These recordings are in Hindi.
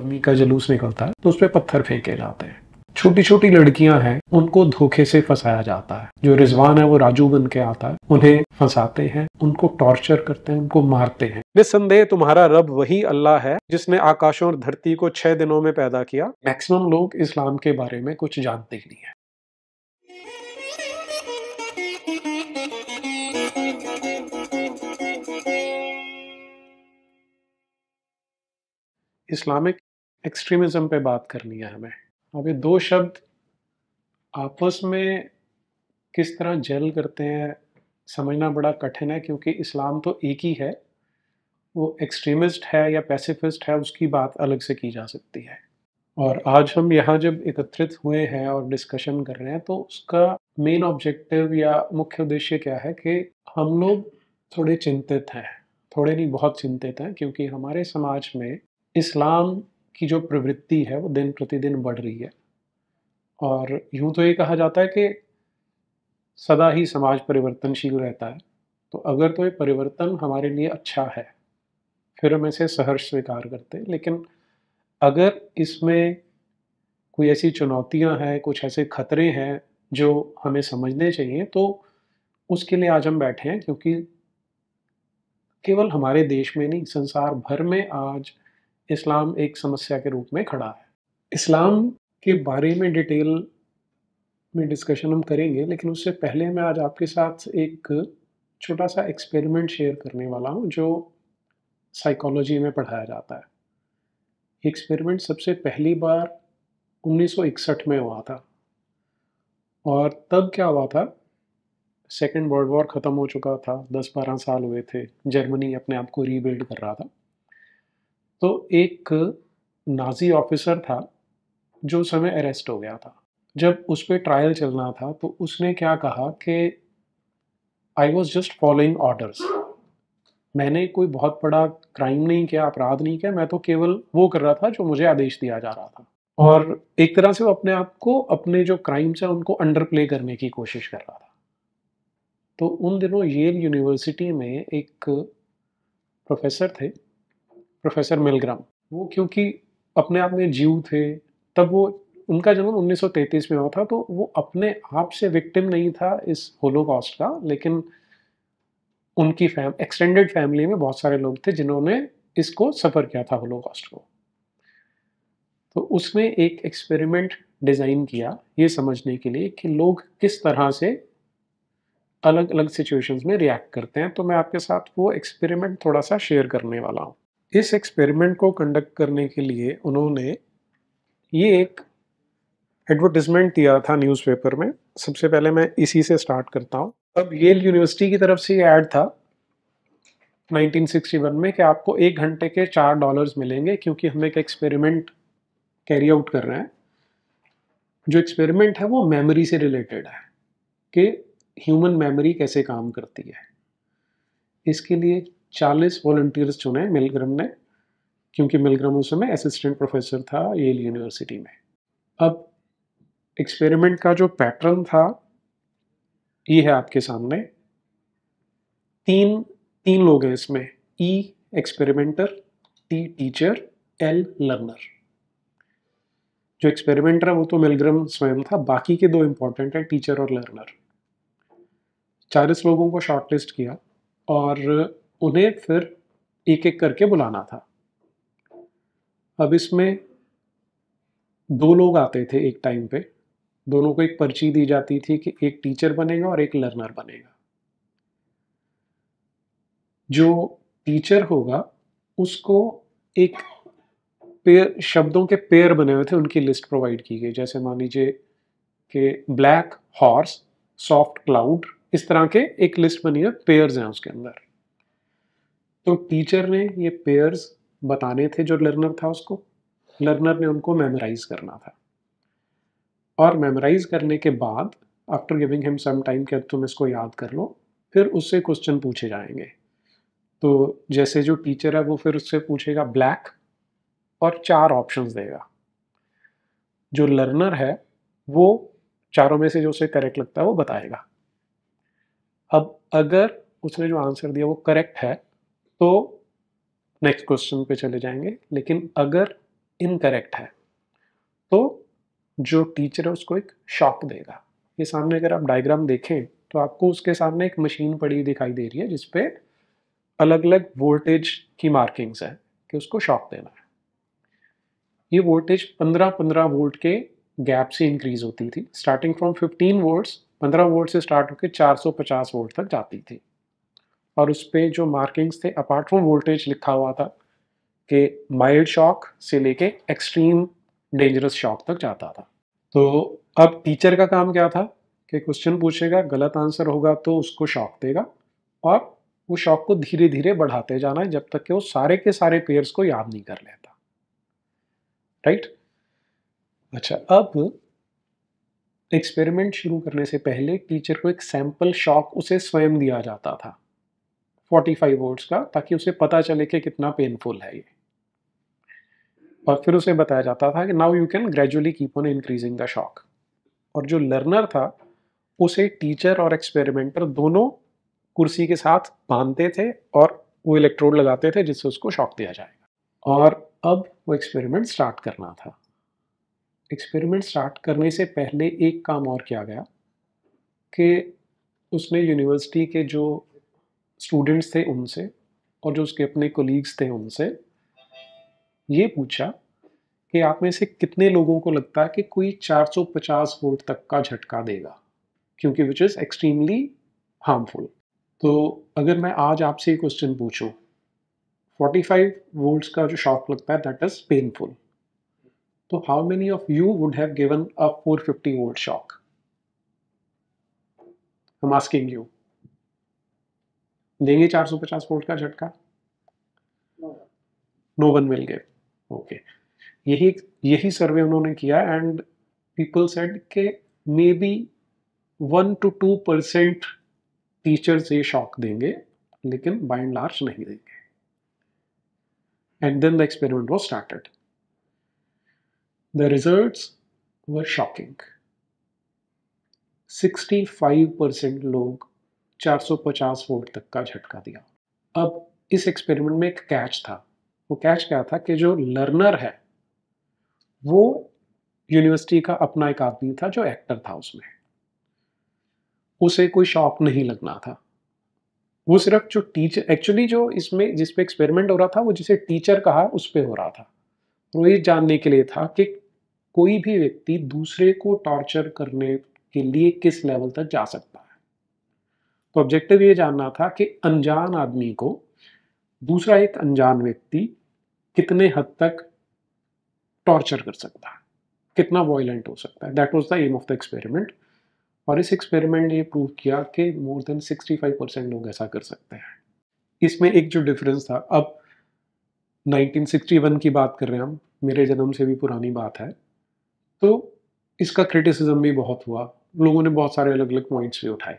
आर्मी का जुलूस निकलता है तो उसपे पत्थर फेंके जाते हैं। छोटी छोटी लड़कियां हैं उनको धोखे से फंसाया जाता है। जो रिजवान है वो राजू बन के आता है, उन्हें फंसाते हैं, उनको टॉर्चर करते हैं, उनको मारते हैं। निस्संदेह तुम्हारा रब वही अल्लाह है जिसने आकाशों और धरती को 6 दिनों में पैदा किया। मैक्सिमम लोग इस्लाम के बारे में कुछ जानते ही नहीं है। इस्लामिक एक्सट्रीमिज्म पे बात करनी है हमें। अब ये दो शब्द आपस में किस तरह जल करते हैं समझना बड़ा कठिन है, क्योंकि इस्लाम तो एक ही है। वो एक्सट्रीमिस्ट है या पैसिफिस्ट है उसकी बात अलग से की जा सकती है। और आज हम यहाँ जब एकत्रित हुए हैं और डिस्कशन कर रहे हैं तो उसका मेन ऑब्जेक्टिव या मुख्य उद्देश्य क्या है कि हम लोग थोड़े चिंतित हैं, थोड़े नहीं बहुत चिंतित हैं, क्योंकि हमारे समाज में इस्लाम की जो प्रवृत्ति है वो दिन प्रतिदिन बढ़ रही है। और यूँ तो ये कहा जाता है कि सदा ही समाज परिवर्तनशील रहता है, तो अगर तो ये परिवर्तन हमारे लिए अच्छा है फिर हम इसे सहर्ष स्वीकार करते हैं। लेकिन अगर इसमें कोई ऐसी चुनौतियां हैं, कुछ ऐसे खतरे हैं जो हमें समझने चाहिए, तो उसके लिए आज हम बैठे हैं। क्योंकि केवल हमारे देश में नहीं, संसार भर में आज इस्लाम एक समस्या के रूप में खड़ा है। इस्लाम के बारे में डिटेल में डिस्कशन हम करेंगे, लेकिन उससे पहले मैं आज आपके साथ एक छोटा सा एक्सपेरिमेंट शेयर करने वाला हूँ जो साइकोलॉजी में पढ़ाया जाता है। ये एक्सपेरिमेंट सबसे पहली बार 1961 में हुआ था। और तब क्या हुआ था, सेकेंड वर्ल्ड वॉर ख़त्म हो चुका था, 10-12 साल हुए थे, जर्मनी अपने आप को रीबिल्ड कर रहा था। तो एक नाजी ऑफिसर था जो समय अरेस्ट हो गया था। जब उस पर ट्रायल चलना था तो उसने क्या कहा कि I was just following orders, मैंने कोई बहुत बड़ा क्राइम नहीं किया, अपराध नहीं किया, मैं तो केवल वो कर रहा था जो मुझे आदेश दिया जा रहा था। और एक तरह से वो अपने आप को, अपने जो क्राइम्स हैं उनको अंडर प्ले करने की कोशिश कर रहा था। तो उन दिनों येल यूनिवर्सिटी में एक प्रोफेसर थे, प्रोफेसर मिलग्राम। वो क्योंकि अपने आप में जीव थे, तब वो, उनका जन्म 1933 में हुआ था, तो वो अपने आप से विक्टिम नहीं था इस होलोकॉस्ट का, लेकिन उनकी एक्सटेंडेड फैमिली में बहुत सारे लोग थे जिन्होंने इसको सफ़र किया था, होलोकॉस्ट को। तो उसने एक एक्सपेरिमेंट डिज़ाइन किया ये समझने के लिए कि लोग किस तरह से अलग अलग सिचुएशंस में रिएक्ट करते हैं। तो मैं आपके साथ वो एक्सपेरिमेंट थोड़ा सा शेयर करने वाला हूँ। इस एक्सपेरिमेंट को कंडक्ट करने के लिए उन्होंने ये एक एडवर्टिजमेंट दिया था न्यूज़पेपर में। सबसे पहले मैं इसी से स्टार्ट करता हूँ। अब येल यूनिवर्सिटी की तरफ से ये ऐड था 1961 में कि आपको 1 घंटे के $4 मिलेंगे क्योंकि हम एक एक्सपेरिमेंट कैरी आउट कर रहे हैं। जो एक्सपेरिमेंट है वो मेमोरी से रिलेटेड है कि ह्यूमन मेमोरी कैसे काम करती है। इसके लिए 40 वॉलंटियर्स चुने मिलग्राम ने, क्योंकि मिलग्राम उस समय असिस्टेंट प्रोफेसर था येल यूनिवर्सिटी में। अब एक्सपेरिमेंट का जो पैटर्न था ये है आपके सामने। तीन लोग हैं इसमें, E experimenter, T teacher, L learner. जो एक्सपेरिमेंटर है वो तो मिलग्राम स्वयं था, बाकी के 2 इंपॉर्टेंट हैं, टीचर और लर्नर। 40 लोगों को शॉर्टलिस्ट किया और उन्हें फिर एक एक करके बुलाना था। अब इसमें 2 लोग आते थे एक टाइम पे, दोनों को एक पर्ची दी जाती थी कि एक टीचर बनेगा और एक लर्नर बनेगा। जो टीचर होगा उसको एक पेयर, शब्दों के पेयर बने हुए थे, उनकी लिस्ट प्रोवाइड की गई। जैसे मान लीजिए कि ब्लैक हॉर्स, सॉफ्ट क्लाउड, इस तरह के एक लिस्ट बनी है, पेयर्स हैं उसके अंदर। तो टीचर ने ये पेयर्स बताने थे जो लर्नर था उसको, लर्नर ने उनको मेमोराइज करना था। और मेमोराइज करने के बाद after giving him some time कि तुम इसको याद कर लो, फिर उससे क्वेश्चन पूछे जाएंगे। तो जैसे जो टीचर है वो फिर उससे पूछेगा ब्लैक और 4 ऑप्शंस देगा। जो लर्नर है वो 4 में से जो उसे करेक्ट लगता है वो बताएगा। अब अगर उसने जो आंसर दिया वो करेक्ट है तो नेक्स्ट क्वेश्चन पे चले जाएंगे, लेकिन अगर इनकरेक्ट है तो जो टीचर है उसको एक शॉक देगा। ये सामने अगर आप डायग्राम देखें तो आपको उसके सामने एक मशीन पड़ी दिखाई दे रही है जिसपे अलग अलग वोल्टेज की मार्किंग्स है कि उसको शॉक देना है। ये वोल्टेज 15-15 वोल्ट के गैप से इंक्रीज होती थी, स्टार्टिंग फ्रॉम 15 वोल्ट से स्टार्ट होकर 450 वोल्ट तक जाती थी और उस पर जो मार्किंग्स थे अपार्ट फ्रॉम वोल्टेज लिखा हुआ था कि माइल्ड शॉक से लेके एक्सट्रीम डेंजरस शॉक तक जाता था। तो अब टीचर का काम क्या था कि क्वेश्चन पूछेगा, गलत आंसर होगा तो उसको शॉक देगा और वो शॉक को धीरे धीरे बढ़ाते जाना है जब तक कि वो सारे के सारे पेयर्स को याद नहीं कर लेता, राइट। अच्छा, अब एक्सपेरिमेंट शुरू करने से पहले टीचर को एक सैंपल शॉक उसे स्वयं दिया जाता था 45 वोल्ट्स का, ताकि उसे पता चले कि कितना पेनफुल है ये, और फिर उसे बताया जाता था कि now you can gradually keep on increasing the shock. और जो लर्नर था उसे टीचर और एक्सपेरिमेंटर दोनों कुर्सी के साथ बांधते थे और वो इलेक्ट्रोड लगाते थे जिससे उसको शॉक दिया जाएगा। और अब वो एक्सपेरिमेंट स्टार्ट करना था। एक्सपेरिमेंट स्टार्ट करने से पहले एक काम और किया गया कि उसने यूनिवर्सिटी के जो स्टूडेंट्स थे उनसे और जो उसके अपने कोलीग्स थे उनसे ये पूछा कि आप में से कितने लोगों को लगता है कि कोई 450 वोल्ट तक का झटका देगा, क्योंकि विच इज़ एक्सट्रीमली हार्मफुल। तो अगर मैं आज आपसे ये क्वेश्चन पूछूं, 45 वोल्ट्स का जो शॉक लगता है दैट इज़ पेनफुल, तो how many of you would have given a 450 volt shock? I am asking you, देंगे 450 वोल्ट का झटका? No one will give. Okay, यही सर्वे उन्होंने किया एंड पीपल सेड के मे बी 1 to 2% टीचर्स ये शॉक देंगे लेकिन बाय एंड लार्ज नहीं देंगे। And then the experiment was started. The results were shocking. 65% लोग 450 वोल्ट तक का झटका दिया। अब इस एक्सपेरिमेंट में एक कैच था। वो कैच क्या था कि जो लर्नर है वो यूनिवर्सिटी का अपना एक आदमी था जो एक्टर था, उसमें उसे कोई शॉक नहीं लगना था। वो सिर्फ जो टीचर एक्चुअली जो इसमें जिस पे एक्सपेरिमेंट हो रहा था वो जिसे टीचर कहा उस पे हो रहा था। वो ये जानने के लिए था कि कोई भी व्यक्ति दूसरे को टॉर्चर करने के लिए किस लेवल तक जा सकता है। तो ऑब्जेक्टिव ये जानना था कि अनजान आदमी को दूसरा एक अनजान व्यक्ति कितने हद तक टॉर्चर कर सकता है, कितना वायलेंट हो सकता है। That was the aim of the experiment. और इस एक्सपेरिमेंट ने प्रूव किया कि मोर देन 65% लोग ऐसा कर सकते हैं। इसमें एक जो डिफरेंस था, अब 1961 की बात कर रहे हैं हम, मेरे जन्म से भी पुरानी बात है, तो इसका क्रिटिसिज्म भी बहुत हुआ, लोगों ने बहुत सारे अलग अलग पॉइंट्स भी उठाए,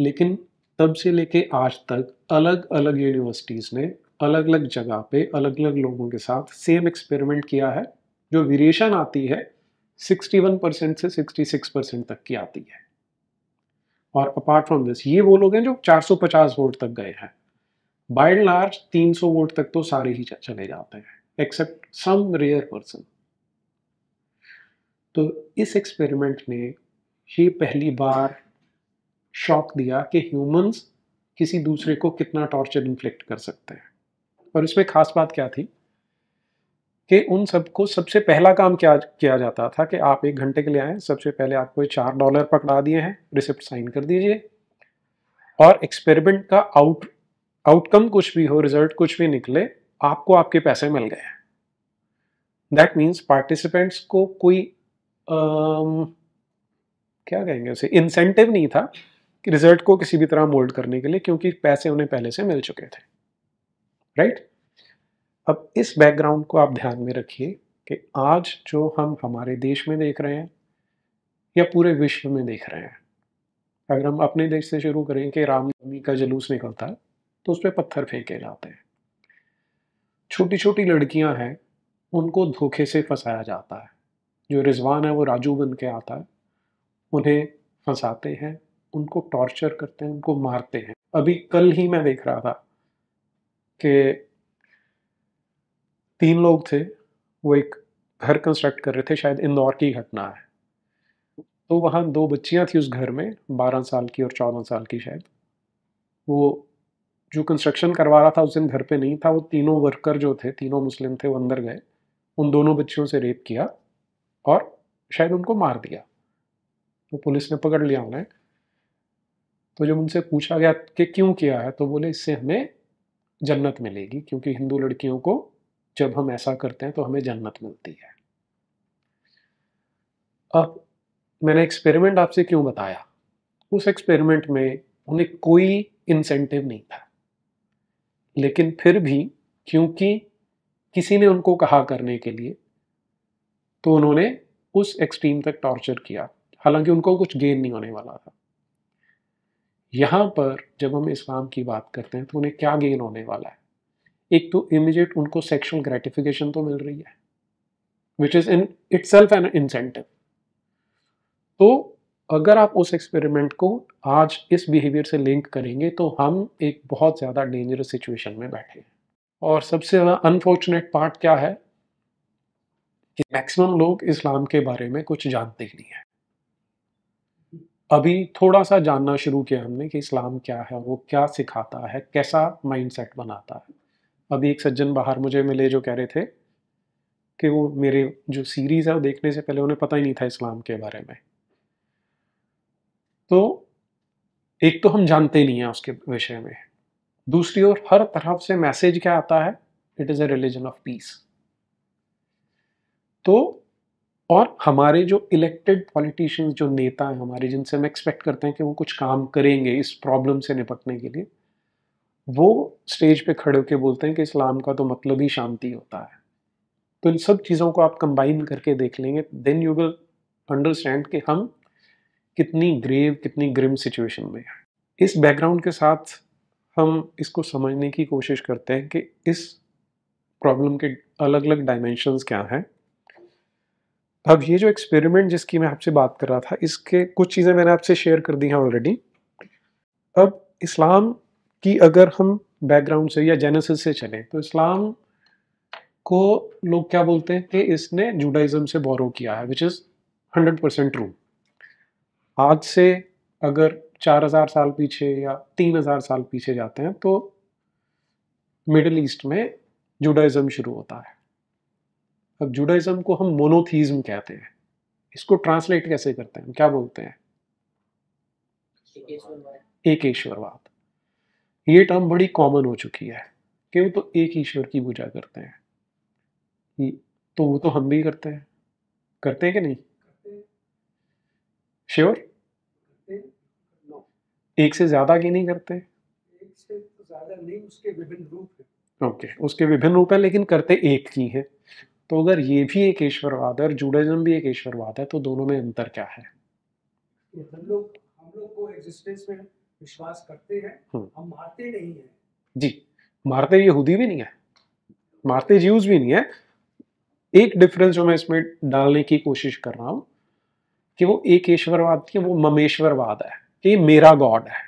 लेकिन तब से लेके आज तक अलग अलग यूनिवर्सिटीज़ ने अलग अलग जगह पे अलग अलग लोगों के साथ सेम एक्सपेरिमेंट किया है। जो वेरिएशन आती है 61% से 66% तक की आती है। और अपार्ट फ्रॉम दिस ये वो लोग हैं जो 450 वोल्ट तक गए हैं। बाय एंड लार्ज 300 वोल्ट तक तो सारे ही चले जाते हैं एक्सेप्ट सम रेयर पर्सन। तो इस एक्सपेरिमेंट ने ये पहली बार शॉक दिया कि ह्यूमंस किसी दूसरे को कितना टॉर्चर इन्फ्लिक्ट कर सकते हैं। और इसमें खास बात क्या थी कि उन सबको सबसे पहला काम क्या किया जाता था कि आप 1 घंटे के लिए आए, सबसे पहले आपको $4 पकड़ा दिए हैं, रिसिप्ट साइन कर दीजिए, और एक्सपेरिमेंट का आउटकम कुछ भी हो, रिजल्ट कुछ भी निकले, आपको आपके पैसे मिल गए हैं। दैट मीन्स पार्टिसिपेंट्स को कोई क्या कहेंगे उसे, इंसेंटिव नहीं था कि रिजल्ट को किसी भी तरह मोल्ड करने के लिए, क्योंकि पैसे उन्हें पहले से मिल चुके थे, राइट। अब इस बैकग्राउंड को आप ध्यान में रखिए कि आज जो हम हमारे देश में देख रहे हैं या पूरे विश्व में देख रहे हैं, अगर हम अपने देश से शुरू करें कि रामनवमी का जुलूस निकलता है तो उस पर पत्थर फेंके जाते हैं, छोटी छोटी लड़कियां हैं उनको धोखे से फंसाया जाता है, जो रिजवान है वो राजू बन के आता है, उन्हें फंसाते हैं, उनको टॉर्चर करते हैं, उनको मारते हैं। अभी कल ही मैं देख रहा था कि 3 लोग थे, वो एक घर कंस्ट्रक्ट कर रहे थे, शायद इंदौर की घटना है। तो वहाँ दो बच्चियाँ थी उस घर में, 12 साल की और 14 साल की शायद। वो जो कंस्ट्रक्शन करवा रहा था उस दिन घर पे नहीं था। वो तीनों वर्कर जो थे, तीनों मुस्लिम थे, वो अंदर गए, उन दोनों बच्चियों से रेप किया और शायद उनको मार दिया। तो पुलिस ने पकड़ लिया उन्हें। तो जब उनसे पूछा गया कि क्यों किया है, तो बोले इससे हमें जन्नत मिलेगी, क्योंकि हिंदू लड़कियों को जब हम ऐसा करते हैं तो हमें जन्नत मिलती है। अब मैंने एक्सपेरिमेंट आपसे क्यों बताया? उस एक्सपेरिमेंट में उन्हें कोई इंसेंटिव नहीं था, लेकिन फिर भी क्योंकि किसी ने उनको कहा करने के लिए, तो उन्होंने उस एक्सट्रीम तक टॉर्चर किया, हालांकि उनको कुछ गेन नहीं होने वाला था। यहाँ पर जब हम इस्लाम की बात करते हैं तो उन्हें क्या गेन होने वाला है? एक तो इमीडिएट उनको सेक्सुअल ग्रेटिफिकेशन तो मिल रही है, which is in itself an incentive. तो अगर आप उस एक्सपेरिमेंट को आज इस बिहेवियर से लिंक करेंगे तो हम एक बहुत ज़्यादा डेंजरस सिचुएशन में बैठे हैं। और सबसे ज़्यादा अनफॉर्चुनेट पार्ट क्या है कि मैक्सिमम लोग इस्लाम के बारे में कुछ जानते ही नहीं हैं। अभी थोड़ा सा जानना शुरू किया हमने कि इस्लाम क्या है, वो क्या सिखाता है, कैसा माइंडसेट बनाता है। अभी एक सज्जन बाहर मुझे मिले जो कह रहे थे कि वो मेरे जो सीरीज़ है वो देखने से पहले उन्हें पता ही नहीं था इस्लाम के बारे में। तो एक तो हम जानते नहीं हैं उसके विषय में। दूसरी ओर हर तरफ से मैसेज क्या आता है? It is a religion of peace. तो और हमारे जो इलेक्टेड पॉलिटिशियंस, जो नेता हैं हमारे, जिनसे हम एक्सपेक्ट करते हैं कि वो कुछ काम करेंगे इस प्रॉब्लम से निपटने के लिए, वो स्टेज पे खड़े होकर बोलते हैं कि इस्लाम का तो मतलब ही शांति होता है। तो इन सब चीज़ों को आप कंबाइन करके देख लेंगे, देन यू विल अंडरस्टैंड कि हम कितनी ग्रेव, कितनी ग्रिम सिचुएशन में है। इस बैकग्राउंड के साथ हम इसको समझने की कोशिश करते हैं कि इस प्रॉब्लम के अलग अलग डायमेंशंस क्या हैं। अब ये जो एक्सपेरिमेंट जिसकी मैं आपसे बात कर रहा था, इसके कुछ चीज़ें मैंने आपसे शेयर कर दी हैं ऑलरेडी। अब इस्लाम की अगर हम बैकग्राउंड से या जेनेसिस से चलें तो इस्लाम को लोग क्या बोलते हैं कि इसने जुडाइज़म से बोरो किया है, विच इज़ 100% ट्रू। आज से अगर 4000 साल पीछे या 3000 साल पीछे जाते हैं तो मिडिल ईस्ट में जुडाइज़म शुरू होता है। अब जुडाइज़म को हम मोनोथीज़म कहते हैं। इसको ट्रांसलेट कैसे करते हैं, क्या बोलते हैं? एक ईश्वरवाद। ये टर्म बड़ी कॉमन हो चुकी है कि वो तो एक ईश्वर की पूजा करते हैं। तो वो तो हम भी करते हैं कि नहीं? श्योर? एक से ज्यादा की नहीं करते? एक से ज्यादा नहीं, उसके विभिन्न रूप हैं। ओके, उसके विभिन्न रूप हैं, लेकिन करते एक ही हैं। तो अगर ये भी एक ईश्वरवाद है और जुडाइज्म भी एक ईश्वरवाद है, तो दोनों में अंतर क्या है? हम लोग को एग्जिस्टेंस में विश्वास करते हैं, हम मारते नहीं हैं। जी, मारते यहूदी भी नहीं है, मारते ज्यूज भी नहीं है। एक डिफरेंस जो मैं इसमें डालने की कोशिश कर रहा हूँ कि वो एक ईश्वरवाद की, वो ममेश्वरवाद है कि मेरा गॉड है।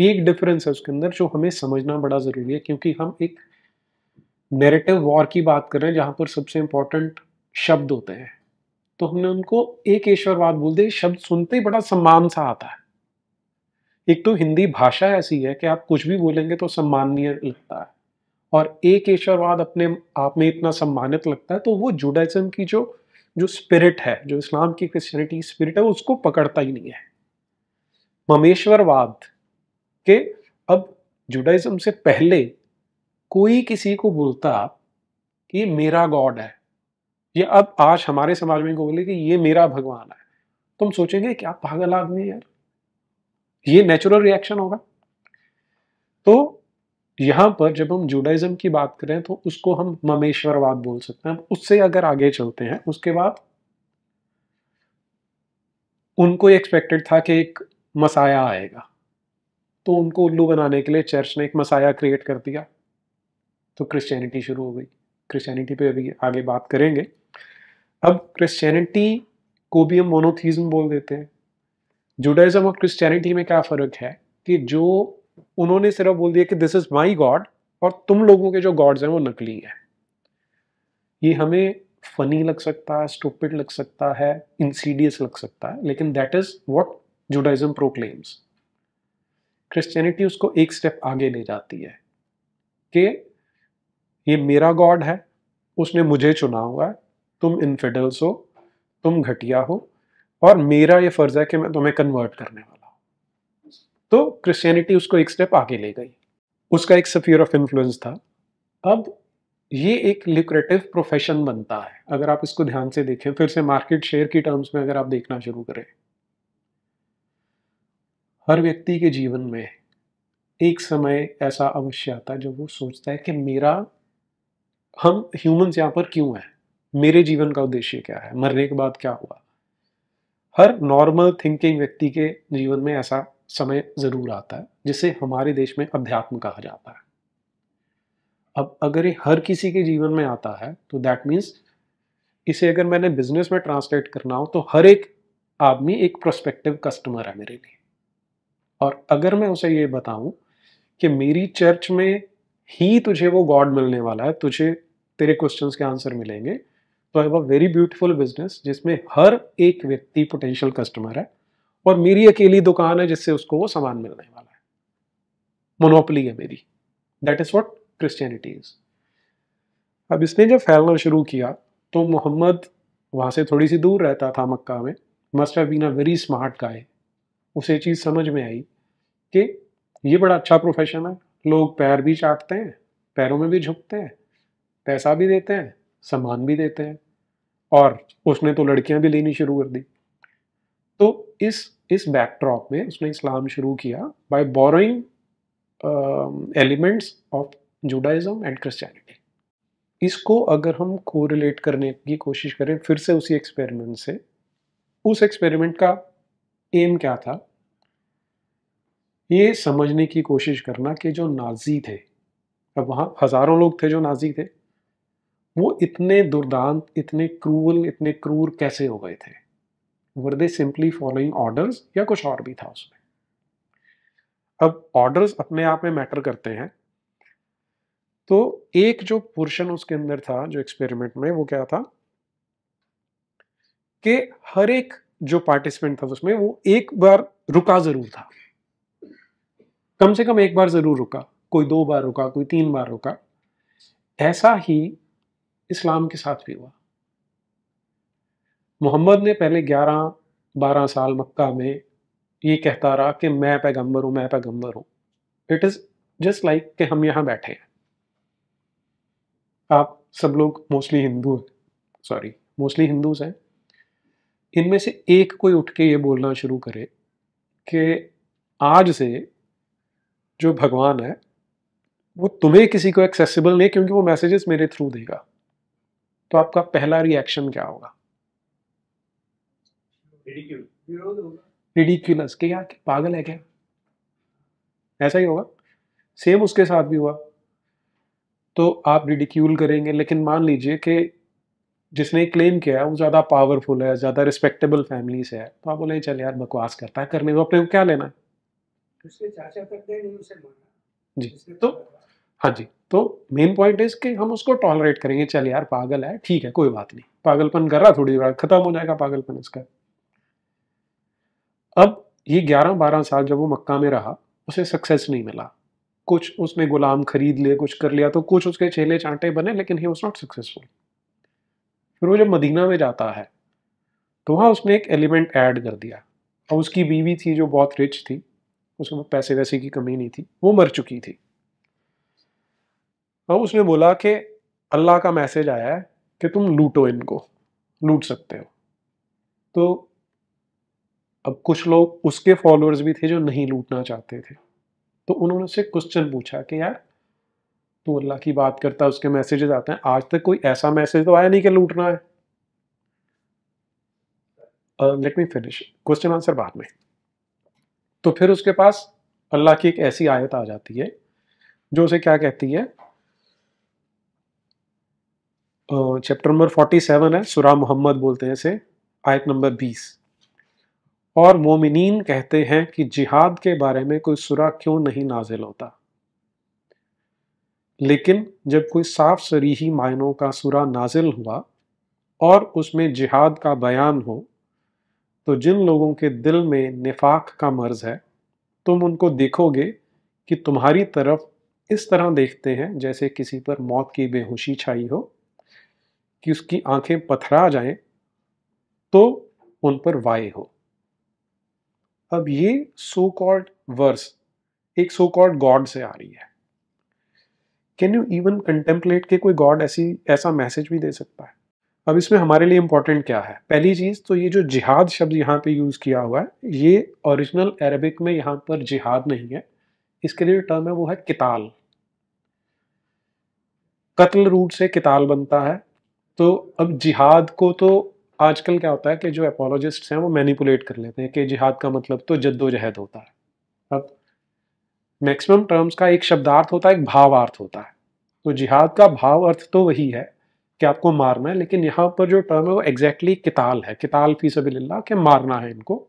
ये एक डिफरेंस है उसके अंदर जो हमें समझना बड़ा ज़रूरी है, क्योंकि हम एक नैरेटिव वॉर की बात कर रहे हैं जहाँ पर सबसे इम्पोर्टेंट शब्द होते हैं। तो हमने उनको एक ईश्वरवाद बोल दिया। शब्द सुनते ही बड़ा सम्मान सा आता है। एक तो हिंदी भाषा ऐसी है कि आप कुछ भी बोलेंगे तो सम्माननीय लगता है, और एक ईश्वरवाद अपने आप में इतना सम्मानित लगता है। तो वो जुडाइज्म की जो स्पिरिट है, जो इस्लाम की क्रिश्चियनिटी स्पिरिट है, उसको पकड़ता ही नहीं है। ममेश्वरवाद के अब जुडाइज्म से पहले कोई किसी को बोलता कि ये मेरा गॉड है, या अब आज हमारे समाज में को बोले कि ये मेरा भगवान है, तुम सोचेंगे क्या पागल आदमी है यार, ये नेचुरल रिएक्शन होगा। तो यहाँ पर जब हम जुडाइज्म की बात करें तो उसको हम ममेश्वरवाद बोल सकते हैं। उससे अगर आगे चलते हैं, उसके बाद उनको एक्सपेक्टेड था कि एक मसाया आएगा, तो उनको उल्लू बनाने के लिए चर्च ने एक मसाया क्रिएट कर दिया, तो क्रिश्चियनिटी शुरू हो गई। क्रिश्चियनिटी पे अभी आगे बात करेंगे। अब क्रिश्चियनिटी को भी हम मोनोथीज्म बोल देते हैं। जुडाइज्म और क्रिश्चियनिटी में क्या फ़र्क है कि जो उन्होंने सिर्फ बोल दिया कि दिस इज़ माई गॉड, और तुम लोगों के जो गॉड्स हैं वो नकली हैं। ये हमें फनी लग सकता है, स्टूपिड लग सकता है, इंसीडियस लग सकता है, लेकिन that is what Judaism proclaims. Christianity उसको एक स्टेप आगे ले जाती है कि ये मेरा गॉड है, उसने मुझे चुना हुआ है, तुम इनफिडल्स हो, तुम घटिया हो, और मेरा ये फर्ज है कि मैं तुम्हें कन्वर्ट करने वाला हूँ। तो क्रिश्चियनिटी उसको एक स्टेप आगे ले गई, उसका एक स्फीयर ऑफ इन्फ्लुएंस था। अब ये एक ल्यूक्रेटिव प्रोफेशन बनता है अगर आप इसको ध्यान से देखें। फिर से मार्केट शेयर की टर्म्स में अगर आप देखना शुरू करें, हर व्यक्ति के जीवन में एक समय ऐसा अवश्य आता है जब वो सोचता है कि मेरा, हम ह्यूमंस यहाँ पर क्यों हैं, मेरे जीवन का उद्देश्य क्या है, मरने के बाद क्या हुआ। हर नॉर्मल थिंकिंग व्यक्ति के जीवन में ऐसा समय ज़रूर आता है, जिसे हमारे देश में अध्यात्म कहा जाता है। अब अगर ये हर किसी के जीवन में आता है तो दैट मीन्स इसे अगर मैंने बिजनेस में ट्रांसलेट करना हो तो हर एक आदमी एक प्रोस्पेक्टिव कस्टमर है मेरे लिए। और अगर मैं उसे ये बताऊं कि मेरी चर्च में ही तुझे वो गॉड मिलने वाला है, तुझे तेरे क्वेश्चंस के आंसर मिलेंगे, तो I have a very beautiful business जिसमें हर एक व्यक्ति पोटेंशियल कस्टमर है और मेरी अकेली दुकान है जिससे उसको वो सामान मिलने वाला है, मोनोपोली है मेरी। That is what Christianity is. अब इसने जब फैलना शुरू किया तो मोहम्मद वहाँ से थोड़ी सी दूर रहता था मक्का में, must have been a very smart guy. उसे चीज़ समझ में आई कि ये बड़ा अच्छा प्रोफेशन है, लोग पैर भी चाटते हैं, पैरों में भी झुकते हैं, पैसा भी देते हैं, सामान भी देते हैं, और उसने तो लड़कियां भी लेनी शुरू कर दी। तो इस बैकड्रॉप में उसने इस्लाम शुरू किया by borrowing elements of Judaism and Christianity. इसको अगर हम कोरिलेट करने की कोशिश करें फिर से उसी एक्सपेरिमेंट से, उस एक्सपेरिमेंट का एम क्या था, ये समझने की कोशिश करना कि जो नाजी थे, अब वहाँ हज़ारों लोग थे जो नाजी थे, वो इतने दुर्दांत, इतने क्रूर कैसे हो गए थे। Were they simply following orders या कुछ और भी था उसमें। अब ऑर्डर्स अपने आप में मैटर करते हैं। तो एक जो पोर्शन उसके अंदर था जो एक्सपेरिमेंट में, वो क्या था कि हर एक जो पार्टिसिपेंट था उसमें वो एक बार रुका ज़रूर था, कम से कम एक बार ज़रूर रुका, कोई दो बार रुका, कोई तीन बार रुका। ऐसा ही इस्लाम के साथ भी हुआ। मोहम्मद ने पहले 11-12 साल मक्का में ये कहता रहा कि मैं पैगंबर हूँ, मैं पैगंबर हूँ। इट इज़ जस्ट लाइक कि हम यहाँ बैठे हैं, आप सब लोग मोस्टली हिंदूज हैं। इनमें से एक कोई उठ के ये बोलना शुरू करे कि आज से जो भगवान है वो तुम्हें किसी को एक्सेसिबल नहीं, क्योंकि वो मैसेजेस मेरे थ्रू देगा, तो आपका पहला रिएक्शन क्या होगा? रिडिक्यूलस, कि यार पागल है क्या। ऐसा ही होगा। सेम उसके साथ भी हुआ। तो आप रिडिक्यूल करेंगे, लेकिन मान लीजिए कि जिसने क्लेम किया है वो ज़्यादा पावरफुल है, ज़्यादा रिस्पेक्टेबल फैमिली से है, तो आप बोले चल यार बकवास करता है, करने को अपने को क्या लेना है। तो मेन पॉइंट इज कि हम उसको टॉलरेट करेंगे, चल यार पागल है, ठीक है, कोई बात नहीं, पागलपन कर रहा, थोड़ी बार खत्म हो जाएगा पागलपन इसका। अब ये 11-12 साल जब वो मक्का में रहा, उसे सक्सेस नहीं मिला, कुछ उसने गुलाम खरीद लिए, कुछ कर लिया, तो कुछ उसके चेले चांटे बने, लेकिन ही वाज नॉट सक्सेसफुल। फिर वो जब मदीना में जाता है तो वहाँ उसने एक एलिमेंट ऐड कर दिया, और उसकी बीवी थी जो बहुत रिच थी, उसके पास पैसे वैसे की कमी नहीं थी, वो मर चुकी थी, और उसने बोला कि अल्लाह का मैसेज आया है कि तुम लूटो, इनको लूट सकते हो। तो अब कुछ लोग उसके फॉलोअर्स भी थे जो नहीं लूटना चाहते थे, तो उन्होंने उससे क्वेश्चन पूछा कि यार तू अल्लाह की बात करता है, उसके मैसेजेस आते हैं, आज तक कोई ऐसा मैसेज तो आया नहीं कि लूटना है। Let me finish, question answer बाद में। तो फिर उसके पास अल्लाह की एक ऐसी आयत आ जाती है जो उसे क्या कहती है, चैप्टर नंबर 47 है, सूरह मुहम्मद बोलते हैं इसे, आयत नंबर 20। और मोमिनीन कहते हैं कि जिहाद के बारे में कोई सूरह क्यों नहीं नाजिल होता, लेकिन जब कोई साफ सरीही मायनों का सूरा नाजिल हुआ और उसमें जिहाद का बयान हो तो जिन लोगों के दिल में निफाक का मर्ज है तुम उनको देखोगे कि तुम्हारी तरफ इस तरह देखते हैं जैसे किसी पर मौत की बेहोशी छाई हो कि उसकी आंखें पथरा जाएं तो उन पर वाय हो। अब ये सो कॉल्ड वर्स एक सो कॉल्ड गॉड से आ रही है। कैन यू इवन कंटेम्पलेट के कोई गॉड ऐसा मैसेज भी दे सकता है? अब इसमें हमारे लिए इम्पोर्टेंट क्या है? पहली चीज़ तो ये जो जिहाद शब्द यहाँ पे यूज़ किया हुआ है ये ओरिजिनल अरबिक में यहाँ पर जिहाद नहीं है, इसके लिए टर्म है वो है किताल। कत्ल रूट से किताल बनता है। तो अब जिहाद को तो आजकल क्या होता है कि जो एपोलॉजिस्ट्स हैं वो मैनिपुलेट कर लेते हैं कि जिहाद का मतलब तो जद्दोजहद होता है। अब मैक्सिमम टर्म्स का एक शब्दार्थ होता है, एक भावार्थ होता है। तो जिहाद का भाव अर्थ तो वही है कि आपको मारना है, लेकिन यहाँ पर जो टर्म है वो एग्जैक्टली किताल है, किताल फी सबिलिल्लाह के मारना है इनको।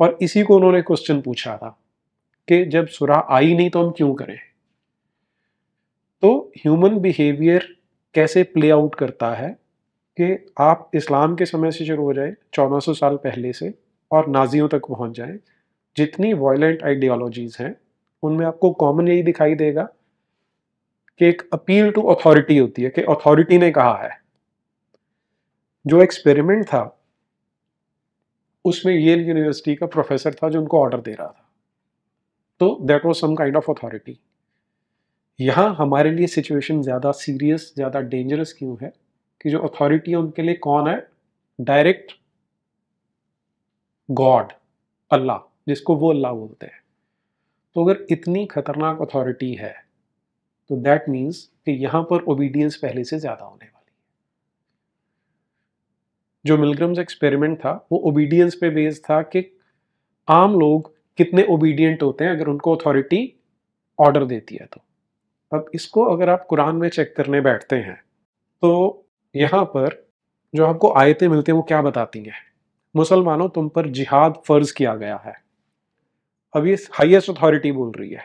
और इसी को उन्होंने क्वेश्चन पूछा था कि जब सूरा आई नहीं तो हम क्यों करें? तो ह्यूमन बिहेवियर कैसे प्ले आउट करता है कि आप इस्लाम के समय से शुरू हो जाए 1400 साल पहले से और नाजियों तक पहुँच जाए। जितनी वायलेंट आइडियोलॉजीज़ हैं उनमें आपको कॉमन यही दिखाई देगा कि एक अपील टू अथॉरिटी होती है कि अथॉरिटी ने कहा है। जो एक्सपेरिमेंट था उसमें येल यूनिवर्सिटी का प्रोफेसर था जो उनको ऑर्डर दे रहा था, तो that was some kind of authority. यहाँ हमारे लिए सिचुएशन ज़्यादा सीरियस, ज़्यादा डेंजरस क्यों है कि जो अथॉरिटी है उनके लिए कौन है? डायरेक्ट गॉड, अल्लाह, जिसको वो अल्लाह बोलते हैं। तो अगर इतनी खतरनाक अथॉरिटी है तो दैट मीन्स कि यहाँ पर ओबीडियंस पहले से ज़्यादा होने वाली है। जो मिलग्रम्स एक्सपेरिमेंट था वो ओबीडियंस पे बेस्ड था कि आम लोग कितने ओबीडियंट होते हैं अगर उनको अथॉरिटी ऑर्डर देती है। तो अब इसको अगर आप कुरान में चेक करने बैठते हैं तो यहाँ पर जो आपको आयतें मिलती हैं वो क्या बताती हैं? मुसलमानों, तुम पर जिहाद फ़र्ज़ किया गया है। अब ये हाईएस्ट अथॉरिटी बोल रही है।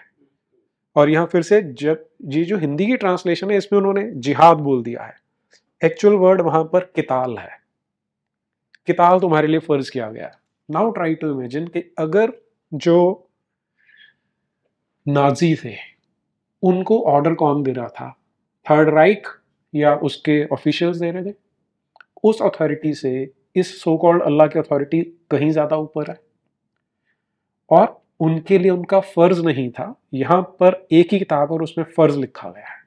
और यहाँ फिर से जब ये जो हिंदी की ट्रांसलेशन है इसमें उन्होंने जिहाद बोल दिया है, एक्चुअल वर्ड वहाँ पर किताल है। किताल तुम्हारे लिए फ़र्ज किया गया है। नाउ ट्राई टू इमेजिन कि अगर जो नाजी थे उनको ऑर्डर कौन दे रहा था? थर्ड राइक या उसके ऑफिशियल्स दे रहे थे। उस अथॉरिटी से इस सो कॉल्ड अल्लाह की अथॉरिटी कहीं ज़्यादा ऊपर है और उनके लिए उनका फ़र्ज नहीं था। यहाँ पर एक ही किताब और उसमें फ़र्ज लिखा गया है।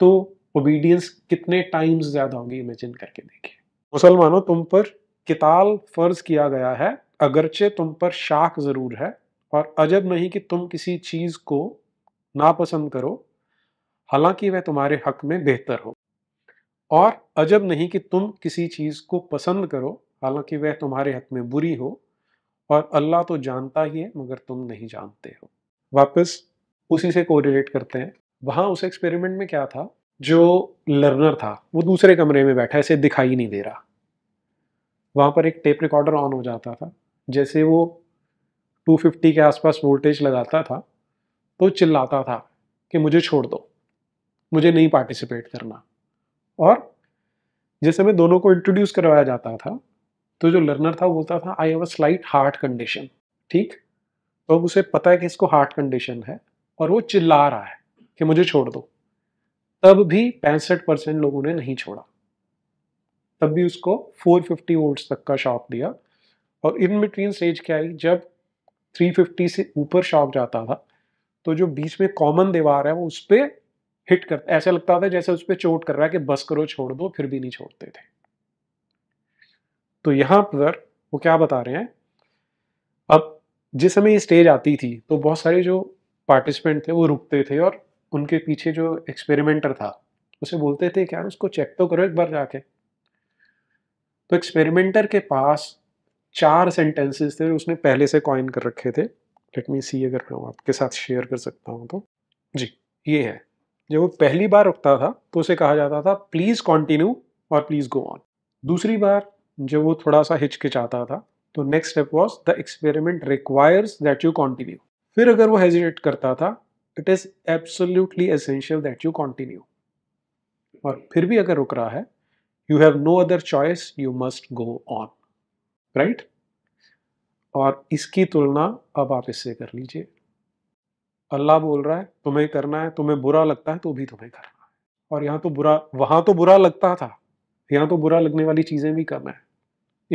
तो ओबीडियंस कितने टाइम्स ज़्यादा होगी इमेजिन करके देखिए। मुसलमानों, तुम पर किताल फ़र्ज किया गया है, अगरचे तुम पर शाक ज़रूर है और अजब नहीं कि तुम किसी चीज़ को नापसंद करो हालांकि वह तुम्हारे हक में बेहतर हो, और अजब नहीं कि तुम किसी चीज़ को पसंद करो हालांकि वह तुम्हारे हक में बुरी हो, और अल्लाह तो जानता ही है मगर तुम नहीं जानते हो। वापस उसी से कोरिलेट करते हैं। वहाँ उस एक्सपेरिमेंट में क्या था, जो लर्नर था वो दूसरे कमरे में बैठा, ऐसे दिखाई नहीं दे रहा। वहाँ पर एक टेप रिकॉर्डर ऑन हो जाता था, जैसे वो 250 के आसपास वोल्टेज लगाता था तो चिल्लाता था कि मुझे छोड़ दो, मुझे नहीं पार्टिसिपेट करना। और जिस समय दोनों को इंट्रोड्यूस करवाया जाता था तो जो लर्नर था वो बोलता था I have a slight heart condition, ठीक। तो अब उसे पता है कि इसको हार्ट कंडीशन है और वो चिल्ला रहा है कि मुझे छोड़ दो। तब भी 65% लोगों ने नहीं छोड़ा, तब भी उसको 450 वोल्ट्स तक का शॉक दिया। और इन बिटवीन स्टेज क्या आई, जब 350 से ऊपर शॉक जाता था तो जो बीच में कॉमन दीवार है वो उस पर हिट करता, ऐसा लगता था जैसे उस पर चोट कर रहा है कि बस करो, छोड़ दो, फिर भी नहीं छोड़ते थे। तो यहाँ पर वो क्या बता रहे हैं, अब जिस समय ये स्टेज आती थी तो बहुत सारे जो पार्टिसिपेंट थे वो रुकते थे और उनके पीछे जो एक्सपेरिमेंटर था उसे बोलते थे कि यार उसको चेक तो करो एक बार जाके। तो एक्सपेरिमेंटर के पास 4 सेंटेंसेस थे उसने पहले से कॉइन कर रखे थे। लेट मी सी अगर मैं आपके साथ शेयर कर सकता हूँ तो जी ये है। जब वो पहली बार रुकता था तो उसे कहा जाता था प्लीज़ कॉन्टिन्यू और प्लीज़ गो ऑन। दूसरी बार जब वो थोड़ा सा हिचकिचाता था तो next step was the experiment requires that you continue. फिर अगर वो हेजिटेट करता था it is absolutely essential that you continue. और फिर भी अगर रुक रहा है, you have no other choice, you must go on, right. और इसकी तुलना अब आप इससे कर लीजिए। अल्लाह बोल रहा है तुम्हें करना है, तुम्हें बुरा लगता है तो भी तुम्हें करना है। और यहाँ तो बुरा, वहाँ तो बुरा लगता था, यहाँ तो बुरा लगने वाली चीज़ें भी कम है।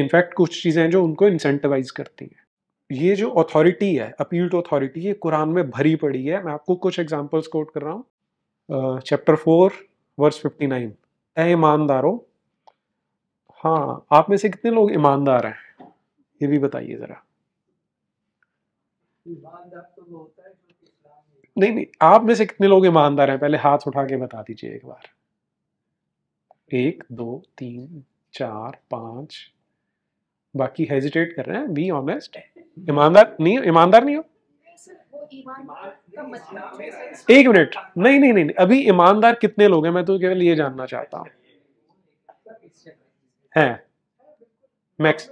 इनफैक्ट कुछ चीज़ें हैं जो उनको इंसेंटिवाइज करती हैं। ये जो अथॉरिटी है, अपील टू अथॉरिटी, ये कुरान में भरी पड़ी है। मैं आपको कुछ एग्जांपल्स कोट कर रहा हूँ। चैप्टर 4 वर्स 59, ऐ ईमानदारों। हाँ, आप में से कितने लोग ईमानदार हैं ये भी बताइए ज़रा। नहीं, आप में से कितने लोग ईमानदार हैं पहले हाथ उठा के बता दीजिए एक बार। 1 2 3 4 5। बाकी हेजिटेट कर रहे हैं, बी ऑनेस्ट। ईमानदार नहीं, ईमानदार नहीं हो। एक मिनट, नहीं, अभी ईमानदार कितने लोग हैं मैं तो केवल ये जानना चाहता हूँ। हैं मैक्स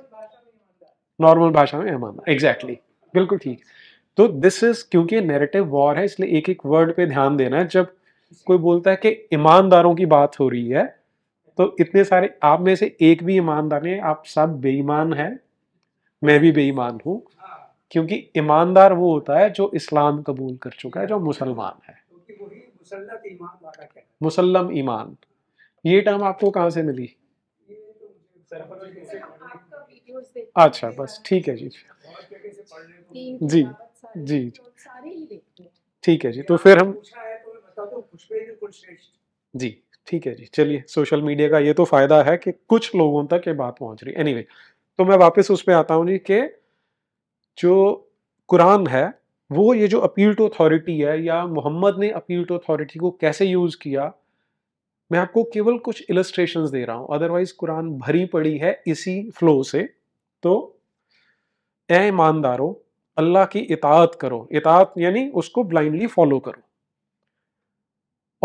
नॉर्मल भाषा में ईमानदार, एग्जैक्टली, बिल्कुल ठीक। तो दिस इज, क्योंकि नैरेटिव वॉर है इसलिए एक एक वर्ड पे ध्यान देना है। जब कोई बोलता है कि ईमानदारों की बात हो रही है तो इतने सारे, आप में से एक भी ईमानदार नहीं, आप सब बेईमान हैं। मैं भी बेईमान हूँ, क्योंकि ईमानदार वो होता है जो इस्लाम कबूल कर चुका है, जो मुसलमान है। मुसल्लम ईमान, ये टर्म आपको कहाँ से मिली? अच्छा, बस ठीक है जी, जी ठीक है जी। तो फिर हम जी, ठीक है जी, चलिए। सोशल मीडिया का ये तो फ़ायदा है कि कुछ लोगों तक ये बात पहुंच रही है। एनीवे, तो मैं वापस उस पर आता हूं जी कि जो कुरान है वो ये जो अपील टू अथॉरिटी है, या मोहम्मद ने अपील टू अथॉरिटी को कैसे यूज़ किया, मैं आपको केवल कुछ इलस्ट्रेशंस दे रहा हूं। अदरवाइज कुरान भरी पड़ी है इसी फ्लो से। तो ऐ ईमानदारों, अल्लाह की इताअत करो, इताअत यानी उसको ब्लाइंडली फॉलो करो,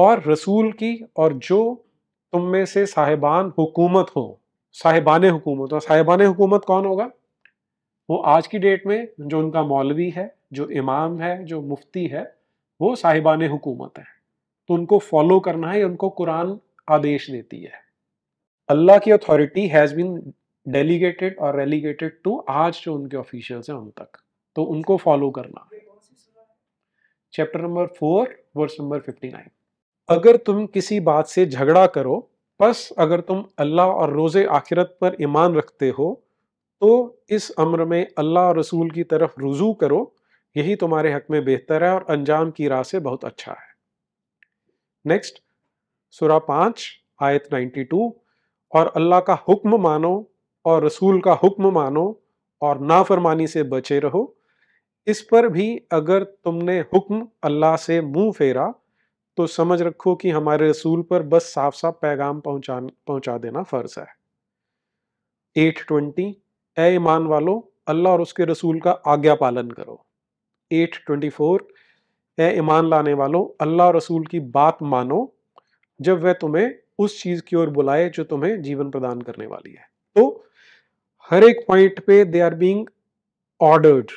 और रसूल की, और जो तुम में से साहिबान हुकूमत हो, साहिबाने हुकूमत हो। साहिबाने हुकूमत कौन होगा? वो आज की डेट में जो उनका मौलवी है, जो इमाम है, जो मुफ्ती है, वो साहिबाने हुकूमत है। तो उनको फॉलो करना है, उनको कुरान आदेश देती है। अल्लाह की अथॉरिटी हैज़ बीन डेलीगेटेड और रेलीगेटेड टू आज जो उनके ऑफिशियल्स हैं उन तक, तो उनको फॉलो करना। चैप्टर 4 वर्स 59, अगर तुम किसी बात से झगड़ा करो, बस अगर तुम अल्लाह और रोज़े आखिरत पर ईमान रखते हो तो इस अम्र में अल्लाह और रसूल की तरफ रुजू करो, यही तुम्हारे हक में बेहतर है और अंजाम की राह से बहुत अच्छा है। नेक्स्ट, सूरा 5 आयत 92, और अल्लाह का हुक्म मानो और रसूल का हुक्म मानो और नाफरमानी से बचे रहो, इस पर भी अगर तुमने हुक्म अल्लाह से मुँह फेरा तो समझ रखो कि हमारे रसूल पर बस साफ साफ पैगाम पहुंचा देना फ़र्ज है। 8:20, ऐ ईमान वालो, अल्लाह और उसके रसूल का आज्ञा पालन करो। 8:24, ऐ ईमान लाने वालों, अल्लाह और रसूल की बात मानो जब वह तुम्हें उस चीज़ की ओर बुलाए जो तुम्हें जीवन प्रदान करने वाली है। तो हर एक पॉइंट पे दे आर बीइंग ऑर्डर्ड,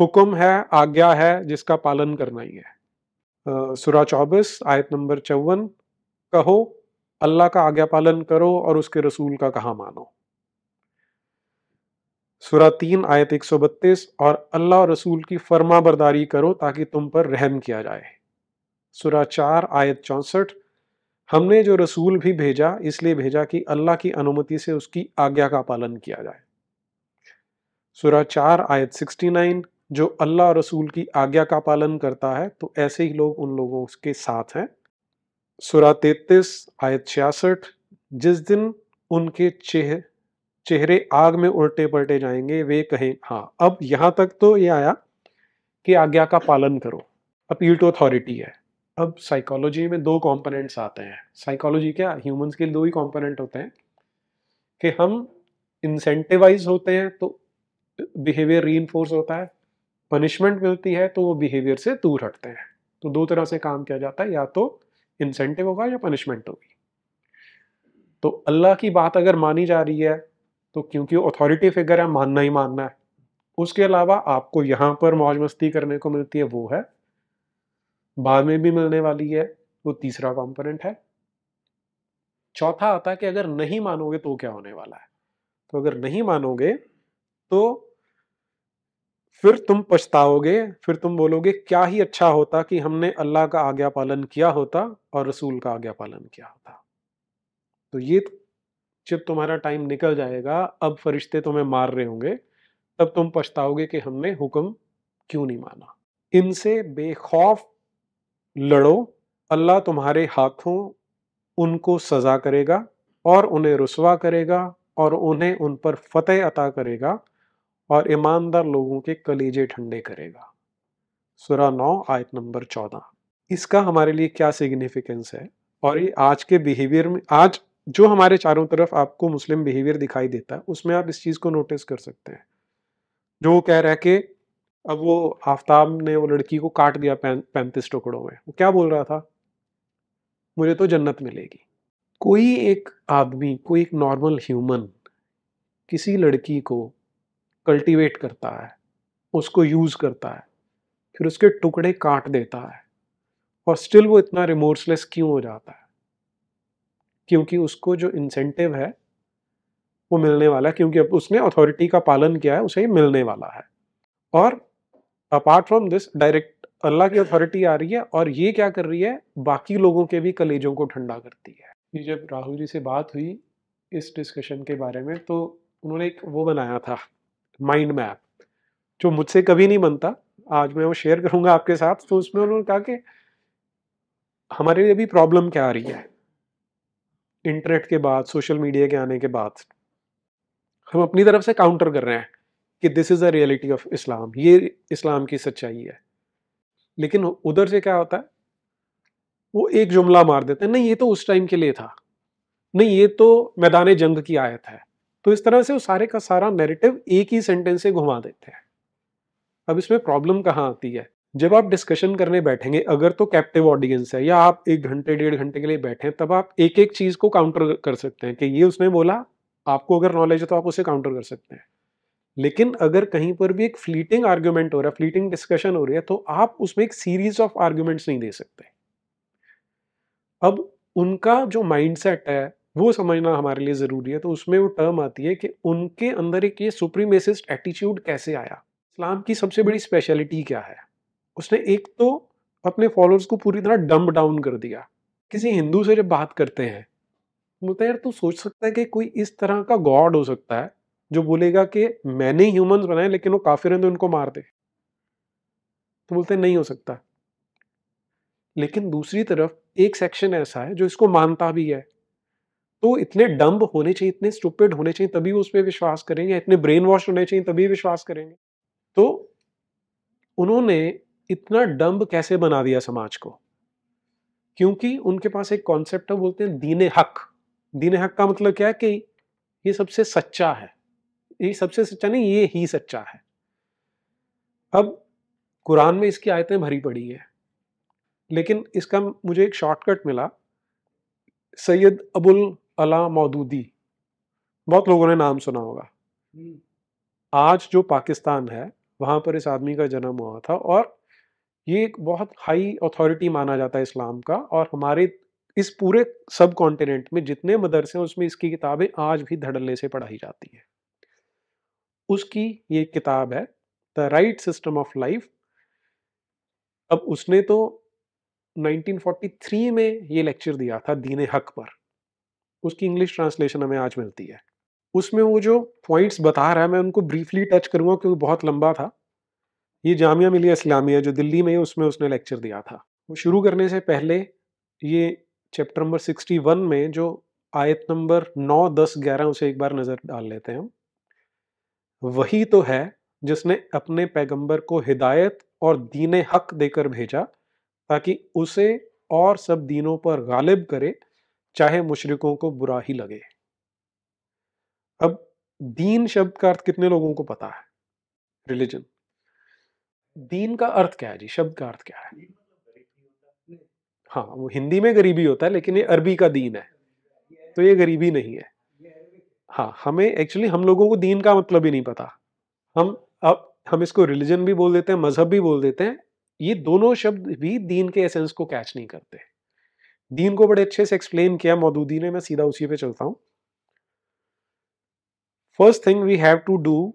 हुक्म है, आज्ञा है जिसका पालन करना ही है। सूरा 24 आयत नंबर 54, कहो अल्लाह का आज्ञा पालन करो और उसके रसूल का कहा मानो। सूरा 3 आयत 132, और अल्लाह और रसूल की फर्मा बरदारी करो ताकि तुम पर रहम किया जाए। सूरा 4 आयत 64, हमने जो रसूल भी भेजा इसलिए भेजा कि अल्लाह की अनुमति से उसकी आज्ञा का पालन किया जाए। सूरा 4 आयत 69, जो अल्लाह और रसूल की आज्ञा का पालन करता है तो ऐसे ही लोग उन लोगों के साथ हैं। सूरा 33 आयत 66, जिस दिन उनके चेहरे आग में उल्टे पलटे जाएंगे वे कहें हाँ। अब यहाँ तक तो ये आया कि आज्ञा का पालन करो, अपील टू अथॉरिटी है। अब साइकोलॉजी में दो कॉम्पोनेंट्स आते हैं, साइकोलॉजी क्या, ह्यूमंस के दो ही कॉम्पोनेंट होते हैं कि हम इंसेंटिवाइज होते हैं तो बिहेवियर रीइंफोर्स होता है, पनिशमेंट मिलती है तो वो बिहेवियर से दूर हटते हैं। तो दो तरह से काम किया जाता है, या तो इंसेंटिव होगा या पनिशमेंट होगी। तो अल्लाह की बात अगर मानी जा रही है तो क्योंकि अथॉरिटी फिगर है, मानना ही मानना है। उसके अलावा आपको यहाँ पर मौज मस्ती करने को मिलती है वो है बाद में भी मिलने वाली है, वो तीसरा कंपोनेंट है। चौथा आता है कि अगर नहीं मानोगे तो क्या होने वाला है। तो अगर नहीं मानोगे तो फिर तुम पछताओगे, फिर तुम बोलोगे क्या ही अच्छा होता कि हमने अल्लाह का आज्ञा पालन किया होता और रसूल का आज्ञा पालन किया होता। तो ये जब तुम्हारा टाइम निकल जाएगा, अब फरिश्ते तुम्हें मार रहे होंगे, तब तुम पछताओगे कि हमने हुक्म क्यों नहीं माना। इनसे बेखौफ लड़ो, अल्लाह तुम्हारे हाथों उनको सज़ा करेगा और उन्हें रुसवा करेगा और उन्हें उन पर फतेह अता करेगा और ईमानदार लोगों के कलेजे ठंडे करेगा। सूरा 9 आयत नंबर 14। इसका हमारे लिए क्या सिग्निफिकेंस है और ये आज के बिहेवियर में, आज जो हमारे चारों तरफ आपको मुस्लिम बिहेवियर दिखाई देता है उसमें आप इस चीज़ को नोटिस कर सकते हैं। जो वो कह रहा है कि अब वो आफताब ने वो लड़की को काट दिया 35 टुकड़ों में, वो क्या बोल रहा था? मुझे तो जन्नत मिलेगी। कोई एक आदमी, कोई एक नॉर्मल ह्यूमन किसी लड़की को कल्टीवेट करता है, उसको यूज़ करता है, फिर उसके टुकड़े काट देता है और स्टिल वो इतना रिमोर्सलेस क्यों हो जाता है? क्योंकि उसको जो इंसेंटिव है वो मिलने वाला है, क्योंकि अब उसने अथॉरिटी का पालन किया है, उसे मिलने वाला है। और अपार्ट फ्रॉम दिस डायरेक्ट अल्लाह की अथॉरिटी आ रही है और ये क्या कर रही है? बाकी लोगों के भी कलेजों को ठंडा करती है। ये जब राहुल जी से बात हुई इस डिस्कशन के बारे में तो उन्होंने एक वो बनाया था माइंड मैप, जो मुझसे कभी नहीं बनता, आज मैं वो शेयर करूँगा आपके साथ। तो उसमें उन्होंने कहा कि हमारे लिए भी प्रॉब्लम क्या आ रही है इंटरनेट के बाद, सोशल मीडिया के आने के बाद। हम अपनी तरफ से काउंटर कर रहे हैं कि this is a reality of Islam, ये इस्लाम की सच्चाई है। लेकिन उधर से क्या होता है, वो एक जुमला मार देते हैं, नहीं ये तो उस टाइम के लिए था, नहीं ये तो मैदान जंग की आयत है। तो इस तरह से वो सारे का सारा नैरेटिव एक ही सेंटेंस से घुमा देते हैं। अब इसमें प्रॉब्लम कहाँ आती है? जब आप डिस्कशन करने बैठेंगे, अगर तो कैप्टिव ऑडियंस है या आप एक घंटे डेढ़ घंटे के लिए बैठे, तब आप एक एक चीज़ को काउंटर कर सकते हैं कि ये उसने बोला, आपको अगर नॉलेज है तो आप उसे काउंटर कर सकते हैं। लेकिन अगर कहीं पर भी एक फ्लीटिंग आर्ग्यूमेंट हो रहा है, फ्लीटिंग डिस्कशन हो रही है, तो आप उसमें एक सीरीज ऑफ आर्ग्यूमेंट्स नहीं दे सकते। अब उनका जो माइंडसेट है वो समझना हमारे लिए ज़रूरी है। तो उसमें वो टर्म आती है कि उनके अंदर एक ये सुप्रीमेसिस्ट एटीट्यूड कैसे आया। इस्लाम की सबसे बड़ी स्पेशलिटी क्या है? उसने एक तो अपने फॉलोअर्स को पूरी तरह डंब डाउन कर दिया। किसी हिंदू से जब बात करते हैं, बोलते यार तू सोच सकता है कि कोई इस तरह का गॉड हो सकता है जो बोलेगा कि मैंने ह्यूमंस बनाए लेकिन वो काफिर हैं तो उनको मार दे? तो बोलते नहीं हो सकता। लेकिन दूसरी तरफ एक सेक्शन ऐसा है जो इसको मानता भी है। तो इतने डम्ब होने चाहिए, इतने स्टूपिड होने चाहिए तभी वो उस पर विश्वास करेंगे, इतने ब्रेन वॉश होने चाहिए तभी विश्वास करेंगे। तो उन्होंने इतना डम्ब कैसे बना दिया समाज को? क्योंकि उनके पास एक कॉन्सेप्ट है, बोलते हैं दीन हक। दीन हक का मतलब क्या है? कि ये सबसे सच्चा है, ये सबसे सच्चा नहीं, ये ही सच्चा है। अब कुरान में इसकी आयतें भरी पड़ी है, लेकिन इसका मुझे एक शॉर्टकट मिला, सैयद अबुल अला मौदूदी। बहुत लोगों ने नाम सुना होगा। आज जो पाकिस्तान है वहाँ पर इस आदमी का जन्म हुआ था और ये एक बहुत हाई अथॉरिटी माना जाता है इस्लाम का। और हमारे इस पूरे सब कॉन्टिनेंट में जितने मदरसे हैं उसमें इसकी किताबें आज भी धड़ल्ले से पढ़ाई जाती हैं। उसकी ये किताब है the right system of life. अब उसने तो 1943 में ये लेक्चर दिया था दीन हक पर। उसकी इंग्लिश ट्रांसलेशन हमें आज मिलती है। उसमें वो जो पॉइंट्स बता रहा है मैं उनको ब्रीफली टच करूँगा क्योंकि बहुत लंबा था। ये जामिया मिलिया इस्लामिया जो दिल्ली में है उसमें उसने लेक्चर दिया था। वो शुरू करने से पहले ये चैप्टर नंबर 61 में जो आयत नंबर 9, 10, 11 उसे एक बार नज़र डाल लेते हैं हम। वही तो है जिसने अपने पैगंबर को हिदायत और दीन हक देकर भेजा ताकि उसे और सब दीनों पर गालिब करे, चाहे मुशरिकों को बुरा ही लगे। अब दीन शब्द का अर्थ कितने लोगों को पता है? रिलीजन। दीन का अर्थ क्या है जी? शब्द का अर्थ क्या है? हाँ, वो हिंदी में गरीबी होता है लेकिन ये अरबी का दीन है तो ये गरीबी नहीं है। हाँ, हमें एक्चुअली हम लोगों को दीन का मतलब ही नहीं पता। हम इसको रिलीजन भी बोल देते हैं, मजहब भी बोल देते हैं, ये दोनों शब्द भी दीन के एसेंस को कैच नहीं करते। दीन को बड़े अच्छे से एक्सप्लेन किया मौदूदी ने, मैं सीधा उसी पे चलता हूँ। First thing we have to do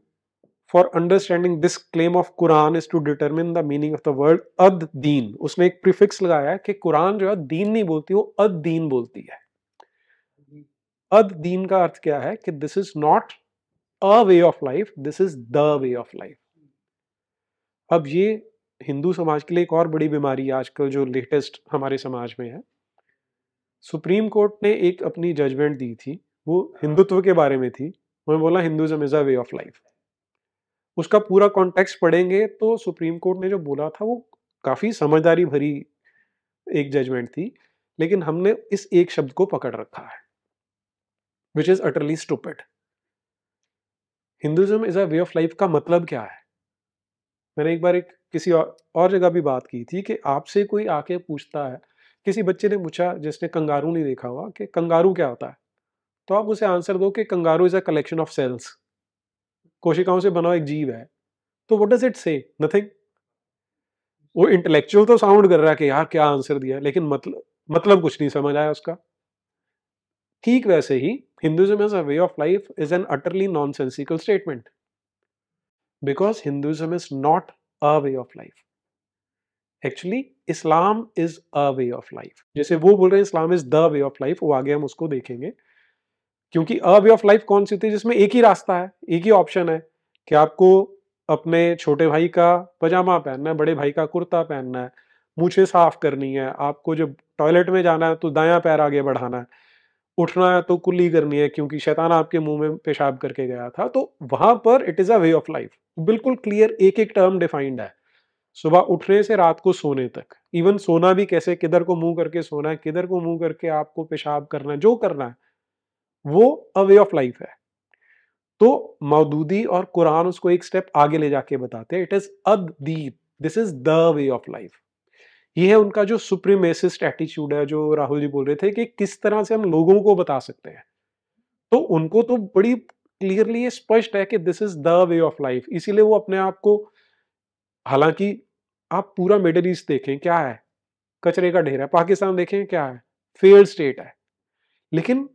for understanding this claim of Quran is to determine the meaning of the word अद दीन। उसने एक प्रीफिक्स लगाया है कि कुरान जो है दीन नहीं बोलती, वो अद दीन बोलती है। अद दीन का अर्थ क्या है कि this is not a way of life, this is the way of life. अब ये हिंदू समाज के लिए एक और बड़ी बीमारी आजकल जो लेटेस्ट हमारे समाज में है। सुप्रीम कोर्ट ने एक अपनी जजमेंट दी थी, वो हिंदुत्व के बारे में थी। उन्होंने बोला Hinduism is a way of life. उसका पूरा कॉन्टेक्स्ट पढ़ेंगे तो सुप्रीम कोर्ट ने जो बोला था वो काफ़ी समझदारी भरी एक जजमेंट थी, लेकिन हमने इस एक शब्द को पकड़ रखा है which is utterly stupid. Hinduism is a way of life का मतलब क्या है? मैंने एक बार एक किसी और जगह भी बात की थी कि आपसे कोई आके पूछता है, किसी बच्चे ने पूछा जिसने कंगारू नहीं देखा हुआ, कि कंगारू क्या होता है, तो आप उसे आंसर दो कि kangaroo is a collection of cells, कोशिकाओं से बना एक जीव है। तो what does it say? Nothing. वो इंटेलेक्चुअल तो साउंड कर रहा है कि यार क्या आंसर दिया, लेकिन मतलब कुछ नहीं समझ आया उसका। ठीक वैसे ही Hinduism as a way of life is an utterly nonsensical statement, because Hinduism is not a way of life. Actually Islam is a way of life. जैसे वो बोल रहे हैं Islam is the way of life, वो आगे हम उसको देखेंगे, क्योंकि अ वे ऑफ लाइफ कौन सी होती है जिसमें एक ही रास्ता है, एक ही ऑप्शन है कि आपको अपने छोटे भाई का पजामा पहनना है, बड़े भाई का कुर्ता पहनना है, मूछें साफ करनी है, आपको जब टॉयलेट में जाना है तो दायां पैर आगे बढ़ाना है, उठना है तो कुल्ली करनी है क्योंकि शैतान आपके मुंह में पेशाब करके गया था। तो वहां पर it is a way of life, बिल्कुल क्लियर एक एक टर्म डिफाइंड है, सुबह उठने से रात को सोने तक। इवन सोना भी कैसे, किधर को मुंह करके सोना है, किधर को मुंह करके आपको पेशाब करना है, जो करना है वो अ वे ऑफ लाइफ है। तो मौदूदी और कुरान उसको एक स्टेप आगे ले जाके बताते हैं, इट इज अद दीन, this is the way of life. ये है उनका जो सुप्रीमेसिस्ट एटीट्यूड है, जो राहुल जी बोल रहे थे कि किस तरह से हम लोगों को बता सकते हैं। तो उनको तो बड़ी क्लियरली स्पष्ट है कि this is the way of life, इसीलिए वो अपने आप को, हालांकि आप पूरा मिडिल ईस्ट देखें क्या है, कचरे का ढेर है, पाकिस्तान देखें क्या है, फेल्ड स्टेट है, लेकिन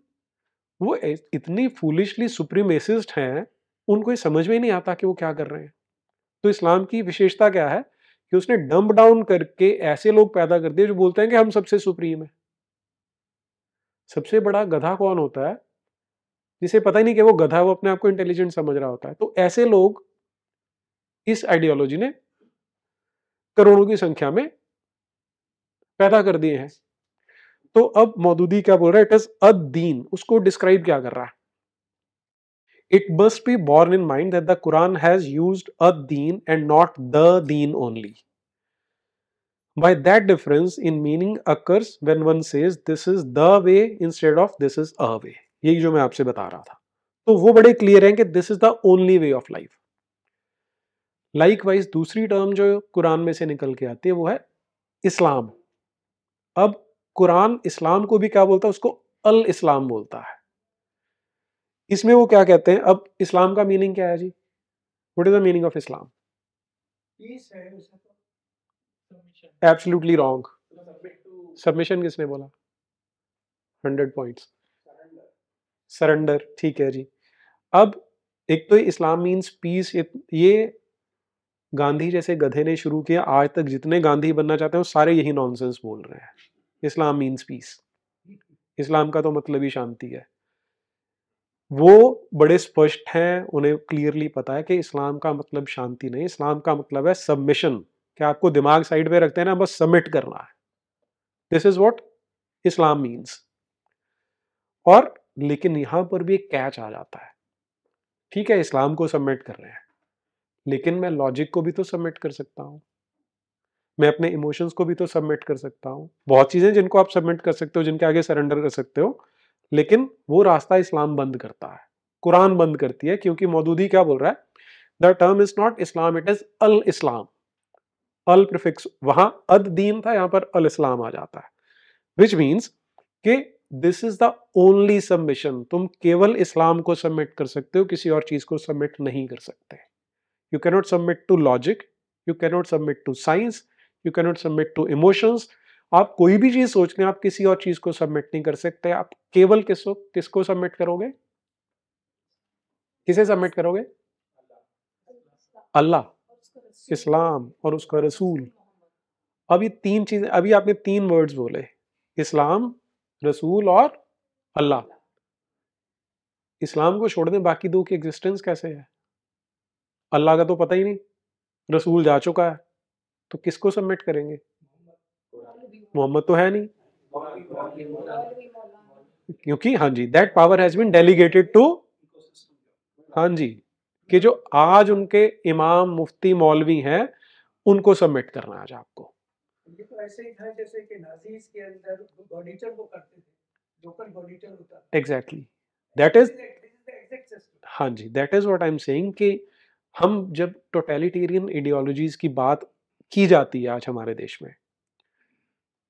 वो इतनी फूलिशली सुप्रीमेसिस्ट हैं, उनको ये समझ में ही नहीं आता कि वो क्या कर रहे हैं। तो इस्लाम की विशेषता क्या है कि उसने डंप डाउन करके ऐसे लोग पैदा कर दिए जो बोलते हैं कि हम सबसे सुप्रीम है। सबसे बड़ा गधा कौन होता है? जिसे पता ही नहीं कि वो गधा, वो अपने आप को इंटेलिजेंट समझ रहा होता है। तो ऐसे लोग इस आइडियोलॉजी ने करोड़ों की संख्या में पैदा कर दिए हैं। तो अब मौदूदी क्या बोल रहा है? इट इज अ दीन। उसको डिस्क्राइब क्या कर रहा है? It must be borne in mind that the Quran has used a दीन एंड नॉट द दीन only. By that difference in meaning occurs when one says this is the way instead of this is a way. यही जो मैं आपसे बता रहा था। तो वो बड़े क्लियर हैं कि this is the only way of life. Likewise दूसरी टर्म जो कुरान में से निकल के आती है वो है इस्लाम। अब कुरान इस्लाम को भी क्या बोलता है? उसको अल इस्लाम बोलता है। इसमें वो क्या कहते हैं? अब इस्लाम का मीनिंग क्या है जी? What is the meaning of Islam? Absolutely wrong. Submission किसने बोला? 100 पॉइंट्स। सरेंडर। ठीक है जी। अब एक तो इस्लाम मीन्स पीस। ये गांधी जैसे गधे ने शुरू किया। आज तक जितने गांधी बनना चाहते हैं वो सारे यही नॉनसेंस बोल रहे हैं। इस्लाम मीन्स पीस। इस्लाम का तो मतलब ही शांति है। वो बड़े स्पष्ट हैं, उन्हें क्लियरली पता है कि इस्लाम का मतलब शांति नहीं, इस्लाम का मतलब है सबमिशन। क्या आपको दिमाग साइड पे रखते हैं ना, बस सबमिट करना है। This is what Islam means. और लेकिन यहाँ पर भी एक कैच आ जाता है। ठीक है, इस्लाम को सबमिट कर रहे हैं, लेकिन मैं लॉजिक को भी तो सबमिट कर सकता हूँ, मैं अपने इमोशंस को भी तो सबमिट कर सकता हूँ। बहुत चीज़ें जिनको आप सबमिट कर सकते हो, जिनके आगे सरेंडर कर सकते हो, लेकिन वो रास्ता इस्लाम बंद करता है, कुरान बंद करती है। क्योंकि मौदूदी क्या बोल रहा है? The term is not Islam, it is Al Islam. Al prefix, वहाँ अद दीन था, यहाँ पर अल इस्लाम आ जाता है। विच मीन्स कि this is the only submission. तुम केवल इस्लाम को सबमिट कर सकते हो, किसी और चीज़ को सबमिट नहीं कर सकते। You cannot submit to logic, you cannot submit to science, you can not submit to emotions. आप कोई भी चीज सोच लें, आप किसी और चीज को सबमिट नहीं कर सकते। आप केवल किसको सबमिट करोगे, किसे सबमिट करोगे? अल्लाह, इस्लाम और उसका रसूल। अब ये तीन चीजें, अभी आपने तीन वर्ड्स बोले, इस्लाम, रसूल और अल्लाह। इस्लाम को छोड़ दें, बाकी दो की एग्जिस्टेंस कैसे है? अल्लाह का तो पता ही नहीं, रसूल जा चुका है, तो किसको सबमिट करेंगे? मोहम्मद तो है नहीं, क्योंकि हाँ जी that power has been delegated to, हाँ जी, कि जो आज उनके इमाम, मुफ्ती, मौलवी हैं, उनको सबमिट करना आज आपको। ये तो ऐसे ही था जैसे कि नाजीज के अंदर गॉडिटर को करते थे, लोकल गॉडिटर होता था। Exactly, that is exact system. हाँ जी, that is what I am saying कि हम जब टोटलिटेरियन आइडियोलॉजीज की बात की जाती है आज हमारे देश में,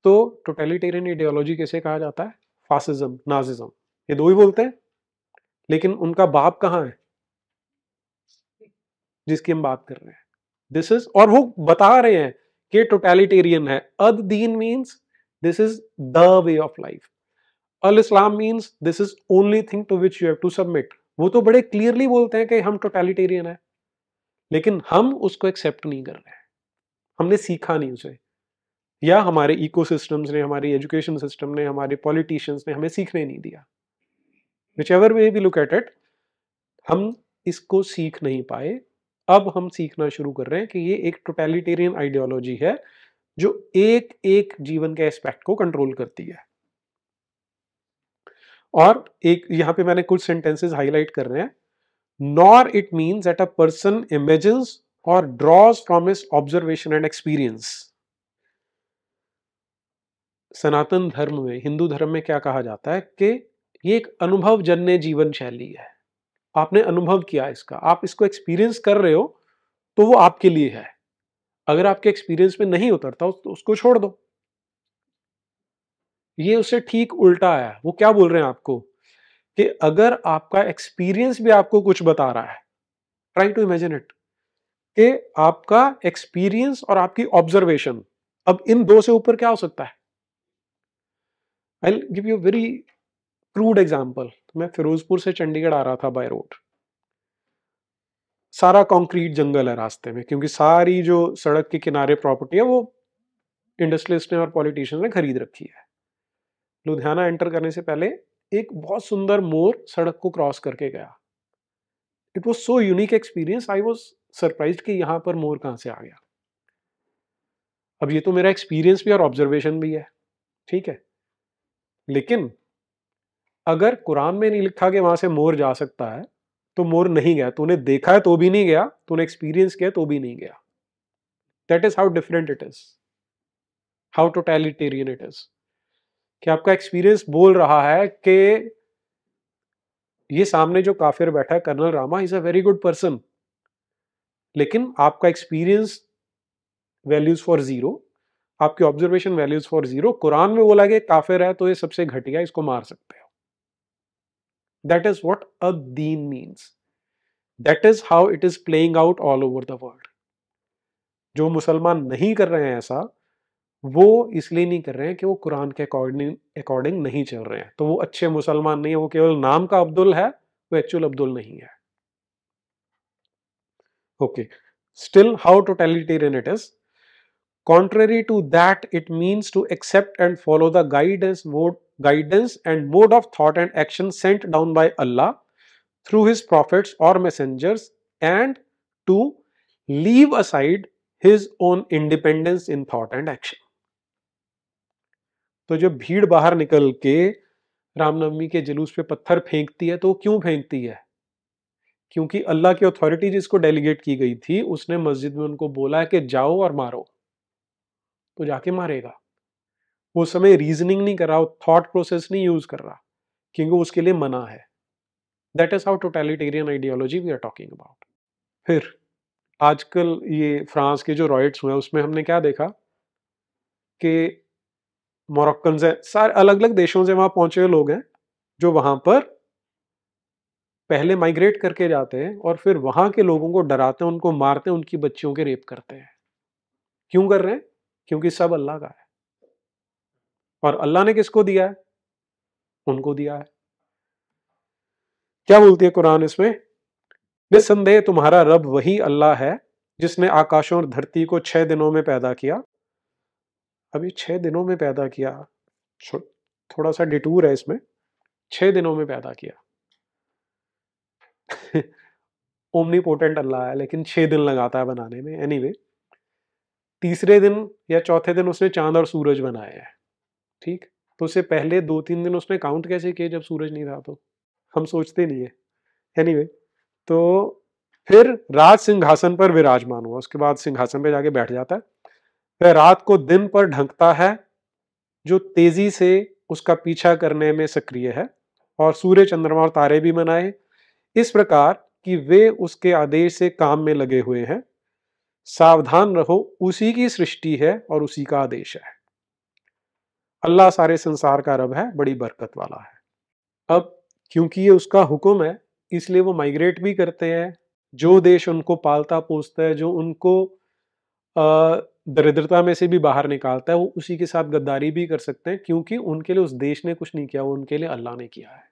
तो टोटलिटेरियन आइडियोलॉजी किसे कहा जाता है? फासिज्म, नाजिज्म, ये दो ही बोलते हैं, लेकिन उनका बाप कहाँ है जिसकी हम बात कर रहे हैं? दिस इज, और वो बता रहे हैं कि टोटलिटेरियन है। अद दीन means this is the way of life, Al Islam means this is only thing to which you have to submit. वो तो बड़े क्लियरली बोलते हैं कि हम टोटलिटेरियन है, लेकिन हम उसको एक्सेप्ट नहीं कर रहे हैं, हमने सीखा नहीं उसे, या हमारे इकोसिस्टम्स ने, हमारे एजुकेशन सिस्टम ने, हमारे पॉलिटिशियंस ने हमें सीखने नहीं दिया। Whichever way we look at it, हम इसको सीख नहीं पाए। अब हम सीखना शुरू कर रहे हैं कि ये एक टोटलिटेरियन आइडियोलॉजी है जो एक एक जीवन के एस्पेक्ट को कंट्रोल करती है। और एक यहाँ पे मैंने कुछ सेंटेंसेस हाईलाइट कर रहे हैं। Nor it means that a person imagines or draws from his observation and experience। सनातन धर्म में, हिंदू धर्म में क्या कहा जाता है कि ये एक अनुभव जन्य जीवन शैली है। आपने अनुभव किया इसका, आप इसको एक्सपीरियंस कर रहे हो, तो वो आपके लिए है। अगर आपके एक्सपीरियंस में नहीं उतरता तो उसको छोड़ दो। ये उससे ठीक उल्टा है। वो क्या बोल रहे हैं आपको कि अगर आपका एक्सपीरियंस भी आपको कुछ बता रहा है, ट्राई टू इमेजिन इट, कि आपका एक्सपीरियंस और आपकी ऑब्जर्वेशन, अब इन दो से ऊपर क्या हो सकता है? I will give you very crude example. मैं फिरोजपुर से चंडीगढ़ आ रहा था बाय रोड। सारा कंक्रीट जंगल है रास्ते में, क्योंकि सारी जो सड़क के किनारे प्रॉपर्टी है वो इंडस्ट्रियलिस्ट ने और पॉलिटिशियंस ने खरीद रखी है। लुधियाना एंटर करने से पहले एक बहुत सुंदर मोर सड़क को क्रॉस करके गया। It was so unique experience, I was surprised कि यहाँ पर मोर कहाँ से आ गया। अब ये तो मेरा एक्सपीरियंस भी और ऑब्जर्वेशन भी है, ठीक है, लेकिन अगर कुरान में नहीं लिखा कि वहां से मोर जा सकता है, तो मोर नहीं गया। तूने देखा है तो भी नहीं गया, तूने एक्सपीरियंस किया तो भी नहीं गया। That is how different it is, how totalitarian it is, कि आपका एक्सपीरियंस बोल रहा है कि ये सामने जो काफिर बैठा है colonel Rama is a very good person, लेकिन आपका एक्सपीरियंस वैल्यूज फॉर जीरो, आपकी observation values for zero. Quran में बोला कि काफिर है तो ये सबसे घटिया, इसको मार सकते हो। दैट इज व्हाट अ दीन means, that is how it is playing out all over the world. जो मुसलमान नहीं कर रहे हैं ऐसा, वो इसलिए नहीं कर रहे हैं कि वो कुरान के अकॉर्डिंग नहीं चल रहे हैं, तो वो अच्छे मुसलमान नहीं है। वो केवल नाम का अब्दुल है, वो एक्चुअल अब्दुल नहीं है। Okay, still how totalitarian it is. Contrary to that it means to accept and follow the guidance and mode of thought and action sent down by Allah through his prophets और messengers, and to leave aside his own independence in thought and action. तो जब भीड़ बाहर निकल के रामनवमी के जुलूस पे पत्थर फेंकती है, तो क्यों फेंकती है? क्योंकि अल्लाह की अथॉरिटी जिसको डेलीगेट की गई थी, उसने मस्जिद में उनको बोला है कि जाओ और मारो, तो जाके मारेगा। वो समय रीजनिंग नहीं कर रहा, थॉट प्रोसेस नहीं यूज कर रहा, क्योंकि उसके लिए मना है। That is how totalitarian ideology we are talking about. फिर आजकल ये फ्रांस के जो रॉयट्स हुए, उसमें हमने क्या देखा कि मोरक्कन से सारे अलग अलग देशों से वहाँ पहुँचे हुए लोग हैं, जो वहाँ पर पहले माइग्रेट करके जाते हैं और फिर वहाँ के लोगों को डराते हैं, उनको मारते हैं, उनकी बच्चियों के रेप करते हैं। क्यों कर रहे हैं? क्योंकि सब अल्लाह का है। और अल्लाह ने किसको दिया है? उनको दिया है। क्या बोलती है कुरान इसमें? निस्संदेह तुम्हारा रब वही अल्लाह है जिसने आकाशों और धरती को 6 दिनों में पैदा किया। अभी 6 दिनों में पैदा किया, थोड़ा सा डिटूर है इसमें, 6 दिनों में पैदा किया। ओमनीपोटेंट अल्लाह है, लेकिन 6 दिन लगाता है बनाने में। एनीवे, तीसरे दिन या चौथे दिन उसने चांद और सूरज बनाए हैं, ठीक? तो उससे पहले 2-3 दिन उसने काउंट कैसे किए जब सूरज नहीं था? तो हम सोचते नहीं है। एनीवे, तो फिर राज सिंहासन पर विराजमान हुआ, उसके बाद सिंहासन पर जाके बैठ जाता है। वह रात को दिन पर ढंकता है जो तेजी से उसका पीछा करने में सक्रिय है, और सूर्य चंद्रमा और तारे भी बनाए इस प्रकार कि वे उसके आदेश से काम में लगे हुए हैं। सावधान रहो, उसी की सृष्टि है और उसी का आदेश है। अल्लाह सारे संसार का रब है, बड़ी बरकत वाला है। अब क्योंकि ये उसका हुक्म है इसलिए वो माइग्रेट भी करते हैं। जो देश उनको पालता पोसता है, जो उनको दरिद्रता में से भी बाहर निकालता है, वो उसी के साथ गद्दारी भी कर सकते हैं, क्योंकि उनके लिए उस देश ने कुछ नहीं किया, वो उनके लिए अल्लाह ने किया है।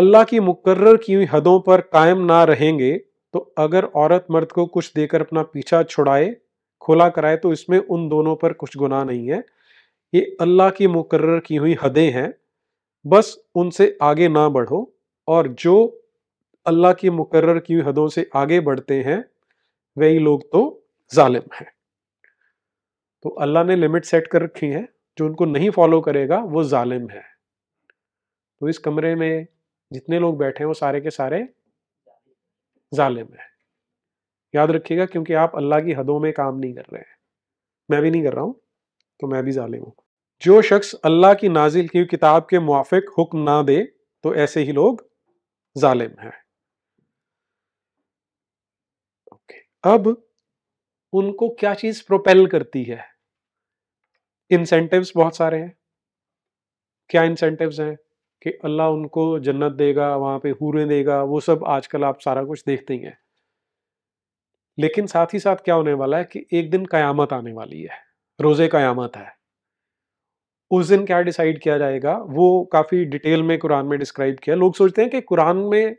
अल्लाह की मुकर्रर की हुई हदों पर कायम ना रहेंगे तो अगर औरत मर्द को कुछ देकर अपना पीछा छुड़ाए खोला कराए तो इसमें उन दोनों पर कुछ गुनाह नहीं है। ये अल्लाह की मुकर्रर की हुई हदें हैं, बस उनसे आगे ना बढ़ो। और जो अल्लाह की मुकर्रर की हुई हदों से आगे बढ़ते हैं वही लोग तो जालिम हैं। तो अल्लाह ने लिमिट सेट कर रखी है, जो उनको नहीं फॉलो करेगा वो जालिम है। तो इस कमरे में जितने लोग बैठे हैं वो सारे के सारे जालिम हैं, याद रखिएगा, क्योंकि आप अल्लाह की हदों में काम नहीं कर रहे हैं। मैं भी नहीं कर रहा हूँ, तो मैं भी जालिम हूँ। जो शख्स अल्लाह की नाजिल की किताब के मुआफिक हुक्म ना दे तो ऐसे ही लोग जालिम हैं। अब उनको क्या चीज प्रोपेल करती है? इंसेंटिव्स बहुत सारे हैं। क्या इंसेंटिव्स हैं? कि अल्लाह उनको जन्नत देगा, वहां पे हूरें देगा, वो सब आजकल आप सारा कुछ देखते ही हैं। लेकिन साथ ही साथ क्या होने वाला है कि एक दिन कयामत आने वाली है, रोजे कयामत है। उस दिन क्या डिसाइड किया जाएगा वो काफी डिटेल में कुरान में डिस्क्राइब किया। लोग सोचते हैं कि कुरान में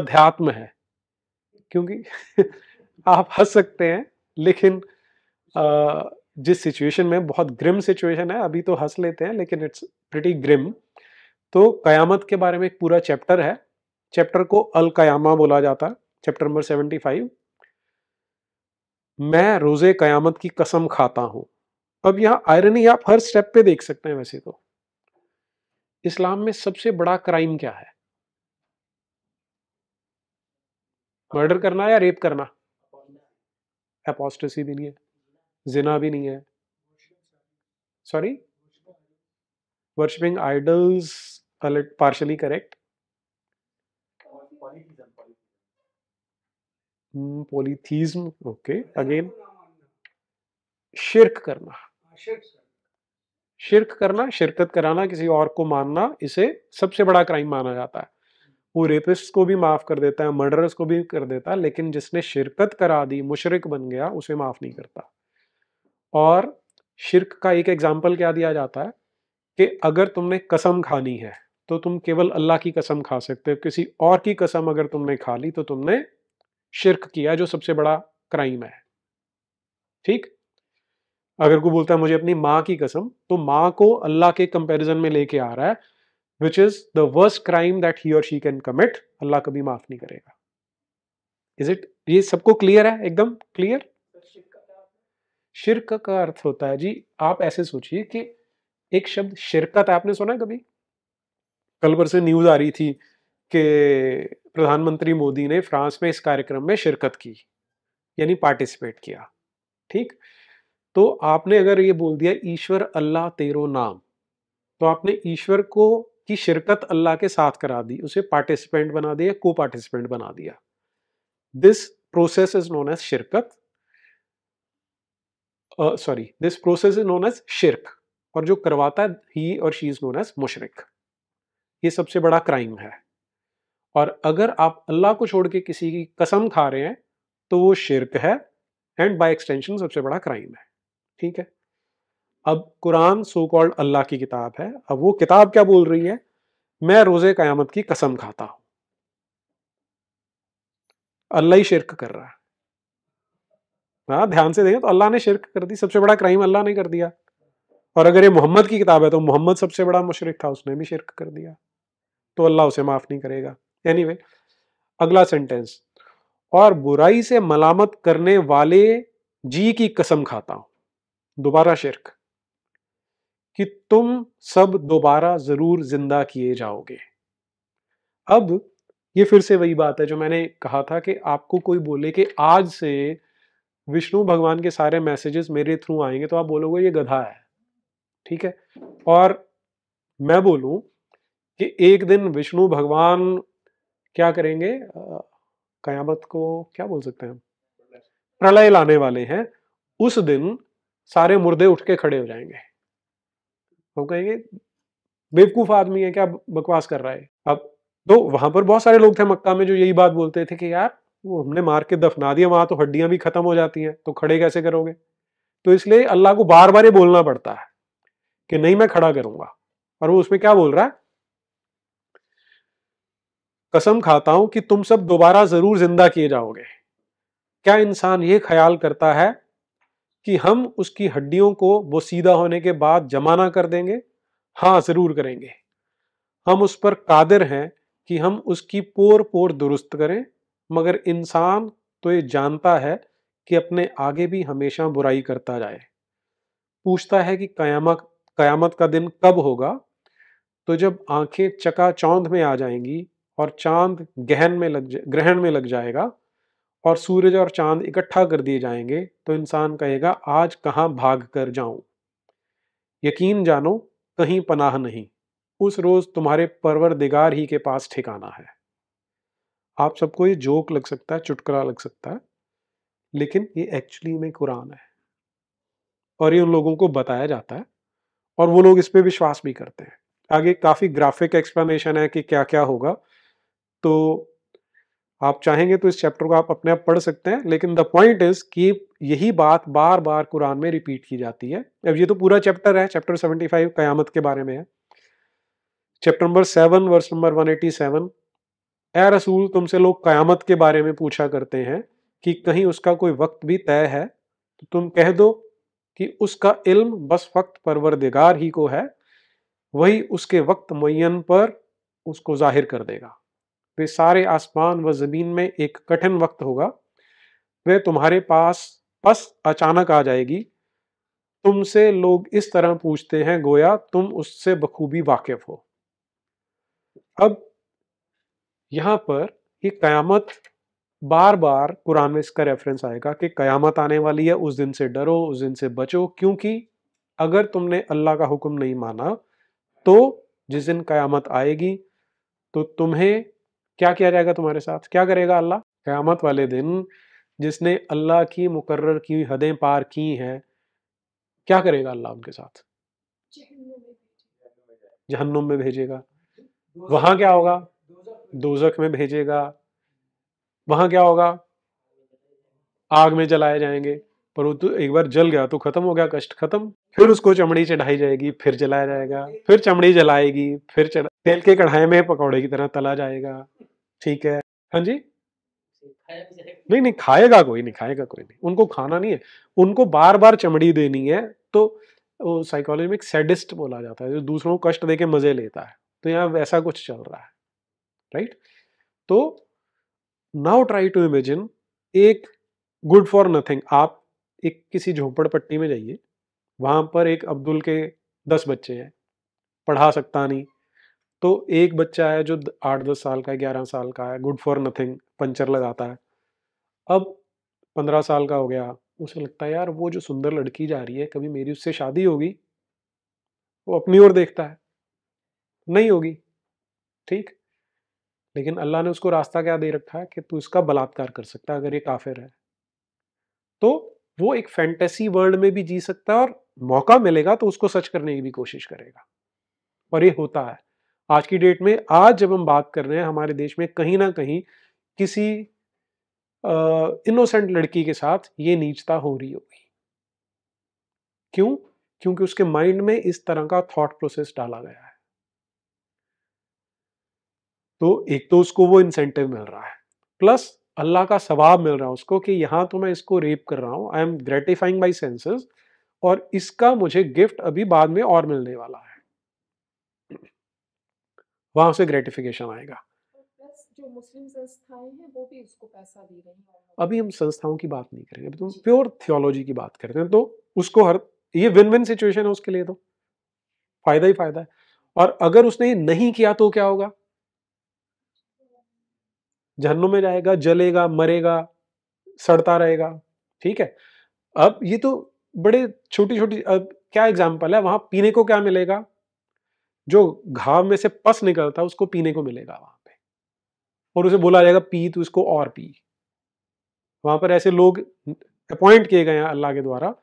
अध्यात्म है, क्योंकि आप हंस सकते हैं, लेकिन जिस सिचुएशन में बहुत ग्रिम सिचुएशन है, अभी तो हंस लेते हैं लेकिन इट्स प्रिटी ग्रिम। तो कयामत के बारे में एक पूरा चैप्टर है, चैप्टर को अल कयामा बोला जाता है, चैप्टर नंबर 75। मैं रोजे कयामत की कसम खाता हूँ। अब यहाँ आयरनी आप हर स्टेप पे देख सकते हैं। वैसे तो इस्लाम में सबसे बड़ा क्राइम क्या है? मर्डर करना या रेप करना? एपोस्टेसी भी नहीं है, जिना भी नहीं है, sorry, worshipping idols partially correct, polytheism, okay, again शिर्क करना, शिरकत कराना, किसी और को मानना, इसे सबसे बड़ा क्राइम माना जाता है। वो रेपिस्ट को भी माफ कर देता है, मर्डरर्स को भी कर देता है, लेकिन जिसने शिरकत करा दी, मुशरिक बन गया, उसे माफ नहीं करता। और शिरक का एक एग्जाम्पल क्या दिया जाता है कि अगर तुमने कसम खानी है तो तुम केवल अल्लाह की कसम खा सकते हो, किसी और की कसम अगर तुमने खा ली तो तुमने शिरक किया, जो सबसे बड़ा क्राइम है। ठीक, अगर कोई बोलता है मुझे अपनी माँ की कसम, तो माँ को अल्लाह के कंपेरिजन में लेके आ रहा है, which is the worst crime that he or she can commit। अल्लाह कभी माफ नहीं करेगा। Is it? ये सबको क्लियर है, एकदम क्लियर। शिरक का अर्थ होता है जी, आप ऐसे सोचिए कि एक शब्द शिरकत है, आपने सुना है कभी? कल पर से न्यूज आ रही थी कि प्रधानमंत्री मोदी ने फ्रांस में इस कार्यक्रम में शिरकत की, यानी पार्टिसिपेट किया। ठीक, तो आपने अगर ये बोल दिया ईश्वर अल्लाह तेरो नाम, तो आपने ईश्वर को की शिरकत अल्लाह के साथ करा दी, उसे पार्टिसिपेंट बना दिया, को पार्टिसिपेंट बना दिया। This process is known as शिर्क, और जो करवाता है ही और शी इज नोन एज मुशरिक। ये सबसे बड़ा क्राइम है। और अगर आप अल्लाह को छोड़ के किसी की कसम खा रहे हैं तो वो शिर्क है, एंड बाय एक्सटेंशन सबसे बड़ा क्राइम है। ठीक है, अब कुरान सो कॉल्ड अल्लाह की किताब है, अब वो किताब क्या बोल रही है, मैं रोजे कयामत की कसम खाता हूं। अल्लाह ही शिरक कर रहा है। हाँ, ध्यान से देखें तो अल्लाह ने शिरक कर दी, सबसे बड़ा क्राइम अल्लाह ने कर दिया। और अगर ये मोहम्मद की किताब है तो मोहम्मद सबसे बड़ा मुशरिक था, उसने भी शिरक कर दिया, तो अल्लाह उसे माफ नहीं करेगा। एनीवे, अगला सेंटेंस, और बुराई से मलामत करने वाले जी की कसम खाता हूं, दोबारा शिरक, कि तुम सब दोबारा जरूर जिंदा किए जाओगे। अब ये फिर से वही बात है जो मैंने कहा था कि आपको कोई बोले कि आज से विष्णु भगवान के सारे मैसेजेस मेरे थ्रू आएंगे तो आप बोलोगे ये गधा है, ठीक है। और मैं बोलूं कि एक दिन विष्णु भगवान क्या करेंगे, कयामत को क्या बोल सकते हैं हम, प्रलय लाने वाले हैं, उस दिन सारे मुर्दे उठ के खड़े हो जाएंगे। हम कहेंगे बेवकूफ आदमी है, क्या बकवास कर रहा है। अब तो वहां पर बहुत सारे लोग थे मक्का में जो यही बात बोलते थे कि यार वो हमने मार के दफना दिया, वहां तो हड्डियां भी खत्म हो जाती हैं, तो खड़े कैसे करोगे। तो इसलिए अल्लाह को बार बार ये बोलना पड़ता है कि नहीं मैं खड़ा करूंगा। और वो उसमें क्या बोल रहा है, कसम खाता हूं कि तुम सब दोबारा जरूर जिंदा किए जाओगे। क्या इंसान ये ख्याल करता है कि हम उसकी हड्डियों को वो सीधा होने के बाद जमाना कर देंगे? हाँ जरूर करेंगे, हम उस पर कादिर हैं कि हम उसकी पोर पोर दुरुस्त करें। मगर इंसान तो ये जानता है कि अपने आगे भी हमेशा बुराई करता जाए। पूछता है कि कयामत का दिन कब होगा, तो जब आंखें चकाचौंध में आ जाएंगी और चांद ग्रहण में लग जाएगा और सूरज और चांद इकट्ठा कर दिए जाएंगे, तो इंसान कहेगा आज कहाँ भाग कर जाऊं, यकीन जानो कहीं पनाह नहीं, उस रोज तुम्हारे परवरदिगार ही के पास ठिकाना है। आप सबको ये जोक लग सकता है, चुटकुला लग सकता है, लेकिन ये एक्चुअली में कुरान है और ये उन लोगों को बताया जाता है और वो लोग इस पे विश्वास भी करते हैं। आगे काफ़ी ग्राफिक एक्सप्लेनेशन है कि क्या क्या होगा, तो आप चाहेंगे तो इस चैप्टर को आप अपने आप पढ़ सकते हैं। लेकिन द पॉइंट इज कि यही बात बार बार कुरान में रिपीट की जाती है। अब ये तो पूरा चैप्टर है, चैप्टर 75 कयामत के बारे में है। चैप्टर नंबर 7 वर्स नंबर 187, ए रसूल तुमसे लोग कयामत के बारे में पूछा करते हैं कि कहीं उसका कोई वक्त भी तय है, तो तुम कह दो कि उसका इल्म बस वक्त परवरदिगार ही को है, वही उसके वक्त मुय्यन पर उसको जाहिर कर देगा। वे सारे आसमान व ज़मीन में एक कठिन वक्त होगा, वे तुम्हारे पास बस अचानक आ जाएगी। तुमसे लोग इस तरह पूछते हैं गोया तुम उससे बखूबी वाकिफ हो। अब यहाँ पर ये कयामत बार बार कुरान में इसका रेफरेंस आएगा कि कयामत आने वाली है, उस दिन से डरो, उस दिन से बचो, क्योंकि अगर तुमने अल्लाह का हुक्म नहीं माना तो जिस दिन कयामत आएगी तो तुम्हें क्या किया जाएगा, तुम्हारे साथ क्या करेगा अल्लाह। कयामत वाले दिन जिसने अल्लाह की मुकर्रर की हदें पार की हैं, क्या करेगा अल्लाह उनके साथ, जहन्नुम में भेजेगा। वहां क्या होगा, दोजख में भेजेगा। वहां क्या होगा, आग में जलाए जाएंगे। पर वो तो एक बार जल गया तो खत्म हो गया, कष्ट खत्म। फिर उसको चमड़ी चढ़ाई जाएगी, फिर जलाया जाएगा, फिर चमड़ी जलाएगी, फिर तेल के कढ़ाई में पकौड़े की तरह तला जाएगा, ठीक है। हाँ जी, नहीं नहीं खाएगा कोई नहीं, खाएगा कोई नहीं, उनको खाना नहीं है, उनको बार बार चमड़ी देनी है। तो साइकोलॉजी में एक सैडिस्ट बोला जाता है जो दूसरों को कष्ट देके मजे लेता है, तो यहाँ वैसा कुछ चल रहा है, राइट। तो नाउ ट्राई टू इमेजिन एक गुड फॉर नथिंग, आप एक किसी झोपड़पट्टी में जाइए, वहाँ पर एक अब्दुल के 10 बच्चे हैं, पढ़ा सकता नहीं, तो एक बच्चा है जो 8-10 साल का है, 11 साल का है, गुड फॉर नथिंग, पंचर लगाता है। अब 15 साल का हो गया, उसे लगता है यार वो जो सुंदर लड़की जा रही है कभी मेरी उससे शादी होगी। वो अपनी ओर देखता है, नहीं होगी, ठीक। लेकिन अल्लाह ने उसको रास्ता क्या दे रखा है कि तू इसका बलात्कार कर सकता है अगर ये काफिर है। तो वो एक फैंटेसी वर्ल्ड में भी जी सकता है और मौका मिलेगा तो उसको सच करने की भी कोशिश करेगा। और ये होता है आज की डेट में। आज जब हम बात कर रहे हैं, हमारे देश में कहीं ना कहीं किसी इनोसेंट लड़की के साथ ये नीचता हो रही होगी। क्यों? क्योंकि उसके माइंड में इस तरह का थॉट प्रोसेस डाला गया है। तो एक तो उसको वो इंसेंटिव मिल रहा है, प्लस अल्लाह का सवाब मिल रहा है उसको कि यहाँ तो मैं इसको रेप कर रहा हूँ, I am gratifying my senses, और इसका मुझे गिफ्ट अभी बाद में और मिलने वाला है, वहां से ग्रेटिफिकेशन आएगा। जो मुस्लिम संस्थाएं हैं वो भी उसको पैसा दे रही हैं। अभी हम संस्थाओं की बात नहीं करेंगे, अभी तो प्योर थियोलॉजी की बात करते हैं। तो उसको हर ये विन विन सिचुएशन है उसके लिए, तो फायदा ही फायदा है। और अगर उसने ये नहीं किया तो क्या होगा? जहन्नुम में जाएगा, जलेगा, मरेगा, सड़ता रहेगा। ठीक है, अब ये तो बड़े छोटी छोटी, अब क्या एग्जाम्पल है, वहां पीने को क्या मिलेगा? जो घाव में से पस निकलता है उसको पीने को मिलेगा वहां पे, और उसे बोला जाएगा पी, तो इसको और पी। वहां पर ऐसे लोग अपॉइंट किए गए हैं अल्लाह के द्वारा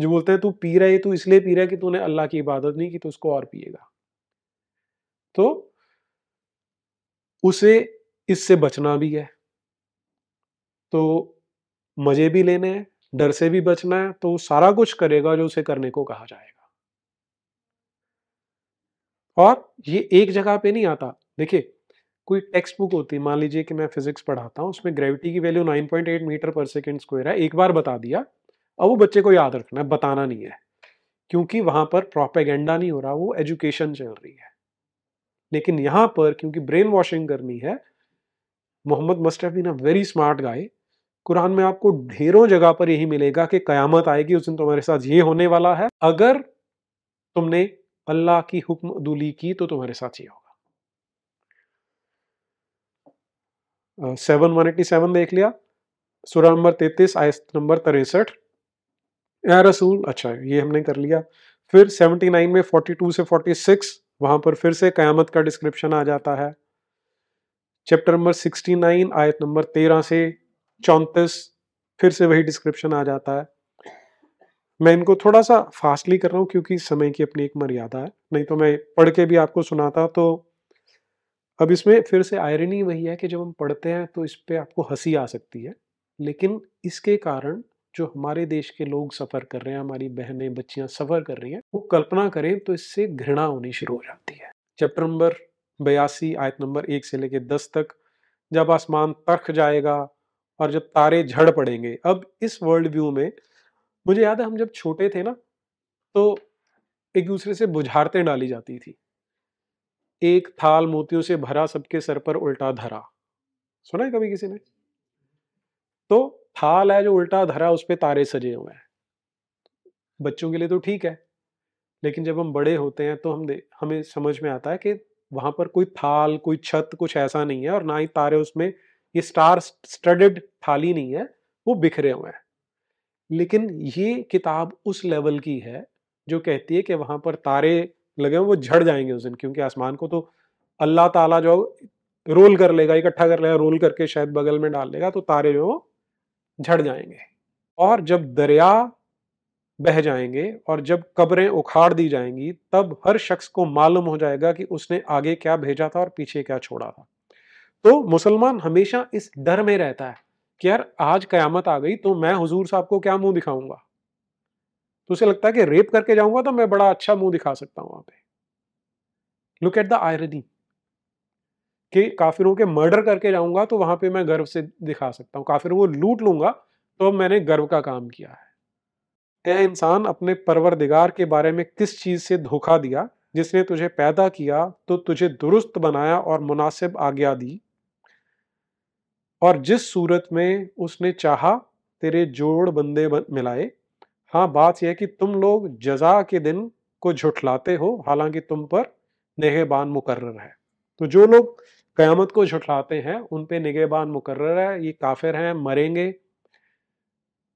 जो बोलते हैं तू पी रहा है, तू इसलिए पी रहा है कि तूने अल्लाह की इबादत नहीं की, तो उसको और पिएगा। तो उसे इससे बचना भी है, तो मजे भी लेने हैं, डर से भी बचना है, तो सारा कुछ करेगा जो उसे करने को कहा जाएगा। और ये एक जगह पे नहीं आता। देखिए, कोई टेक्स्ट बुक होती है, मान लीजिए कि मैं फिजिक्स पढ़ाता हूँ, उसमें ग्रेविटी की value 9.8 metre per second square है, एक बार बता दिया, अब वो बच्चे को याद रखना है, बताना नहीं है, क्योंकि वहां पर प्रोपेगेंडा नहीं हो रहा, वो एजुकेशन चल रही है। लेकिन यहाँ पर क्योंकि ब्रेन वॉशिंग करनी है, Muhammad must have been a very smart guy. Quran में आपको ढेरों जगह पर यही मिलेगा कि कयामत आएगी, उस दिन तुम्हारे साथ ये होने वाला है, अगर तुमने अल्लाह की हुक्म दुली की तो तुम्हारे साथ ये होगा। 7:187 देख लिया, सूरह नंबर 33 आयत नंबर 63, या रसूल, अच्छा ये हमने कर लिया। फिर 79 में 42 से 46 वहां पर फिर से कयामत का डिस्क्रिप्शन आ जाता है। चैप्टर नंबर 69 आयत नंबर 13 से 34 फिर से वही डिस्क्रिप्शन आ जाता है। मैं इनको थोड़ा सा फास्टली कर रहा हूँ क्योंकि समय की अपनी एक मर्यादा है, नहीं तो मैं पढ़ के भी आपको सुनाता। तो अब इसमें फिर से आयरनी वही है कि जब हम पढ़ते हैं तो इस पे आपको हंसी आ सकती है, लेकिन इसके कारण जो हमारे देश के लोग सफ़र कर रहे हैं, हमारी बहनें बच्चियाँ सफ़र कर रही हैं, वो कल्पना करें तो इससे घृणा होनी शुरू हो जाती है। चैप्टर नंबर 82 आयत नंबर 1 से लेकर 10 तक, जब आसमान तख जाएगा और जब तारे झड़ पड़ेंगे। अब इस वर्ल्ड व्यू में मुझे याद है हम जब छोटे थे ना तो एक दूसरे से बुझारतें डाली जाती थी, एक थाल मोतियों से भरा सबके सर पर उल्टा धरा, सुना है कभी किसी ने? तो थाल है जो उल्टा धरा, उस पे तारे सजे हुए हैं, बच्चों के लिए तो ठीक है, लेकिन जब हम बड़े होते हैं तो हमें समझ में आता है कि वहां पर कोई थाल, कोई छत, कुछ ऐसा नहीं है, और ना ही तारे उसमें, ये स्टार स्टडेड थाली नहीं है, वो बिखरे हुए हैं। लेकिन ये किताब उस लेवल की है जो कहती है कि वहाँ पर तारे लगे हुए वो झड़ जाएंगे उस दिन, क्योंकि आसमान को तो अल्लाह ताला जो रोल कर लेगा, इकट्ठा कर लेगा, रोल करके शायद बगल में डाल लेगा, तो तारे जो झड़ जाएंगे। और जब दरिया बह जाएंगे और जब कब्रें उखाड़ दी जाएंगी, तब हर शख्स को मालूम हो जाएगा कि उसने आगे क्या भेजा था और पीछे क्या छोड़ा था। तो मुसलमान हमेशा इस डर में रहता है कि यार आज कयामत आ गई तो मैं हुजूर साहब को क्या मुंह दिखाऊंगा, तो उसे लगता है कि रेप करके जाऊंगा तो मैं बड़ा अच्छा मुंह दिखा सकता हूं वहां पे। लुक एट द आयरनी कि काफिरों के मर्डर करके जाऊंगा तो वहां पे मैं गर्व से दिखा सकता हूँ, काफिरों को लूट लूंगा तो मैंने गर्व का काम किया है। ऐ इंसान, अपने परवरदिगार के बारे में किस चीज से धोखा दिया, जिसने तुझे पैदा किया तो तुझे दुरुस्त बनाया और मुनासिब आज्ञा दी, और जिस सूरत में उसने चाहा तेरे जोड़ बंदे मिलाए। हाँ, बात यह है कि तुम लोग जजा के दिन को झुठलाते हो, हालांकि तुम पर निगहबान मुकर्रर है। तो जो लोग कयामत को झुठलाते हैं उन पे निगहबान मुकर्रर है, ये काफिर हैं, मरेंगे।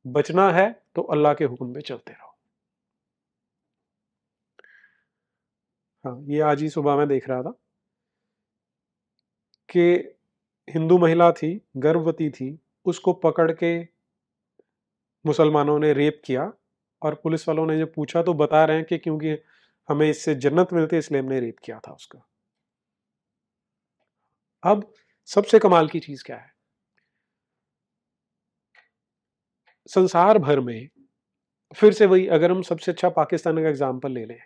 बचना है तो अल्लाह के हुक्म पे चलते रहो। हाँ, ये आज ही सुबह मैं देख रहा था कि हिंदू महिला थी, गर्भवती थी, उसको पकड़ के मुसलमानों ने रेप किया, और पुलिस वालों ने जब पूछा तो बता रहे हैं कि क्योंकि हमें इससे जन्नत मिलती है इसलिए हमने रेप किया था उसका। अब सबसे कमाल की चीज क्या है, संसार भर में फिर से वही, अगर हम सबसे अच्छा पाकिस्तान का एग्जाम्पल ले लें,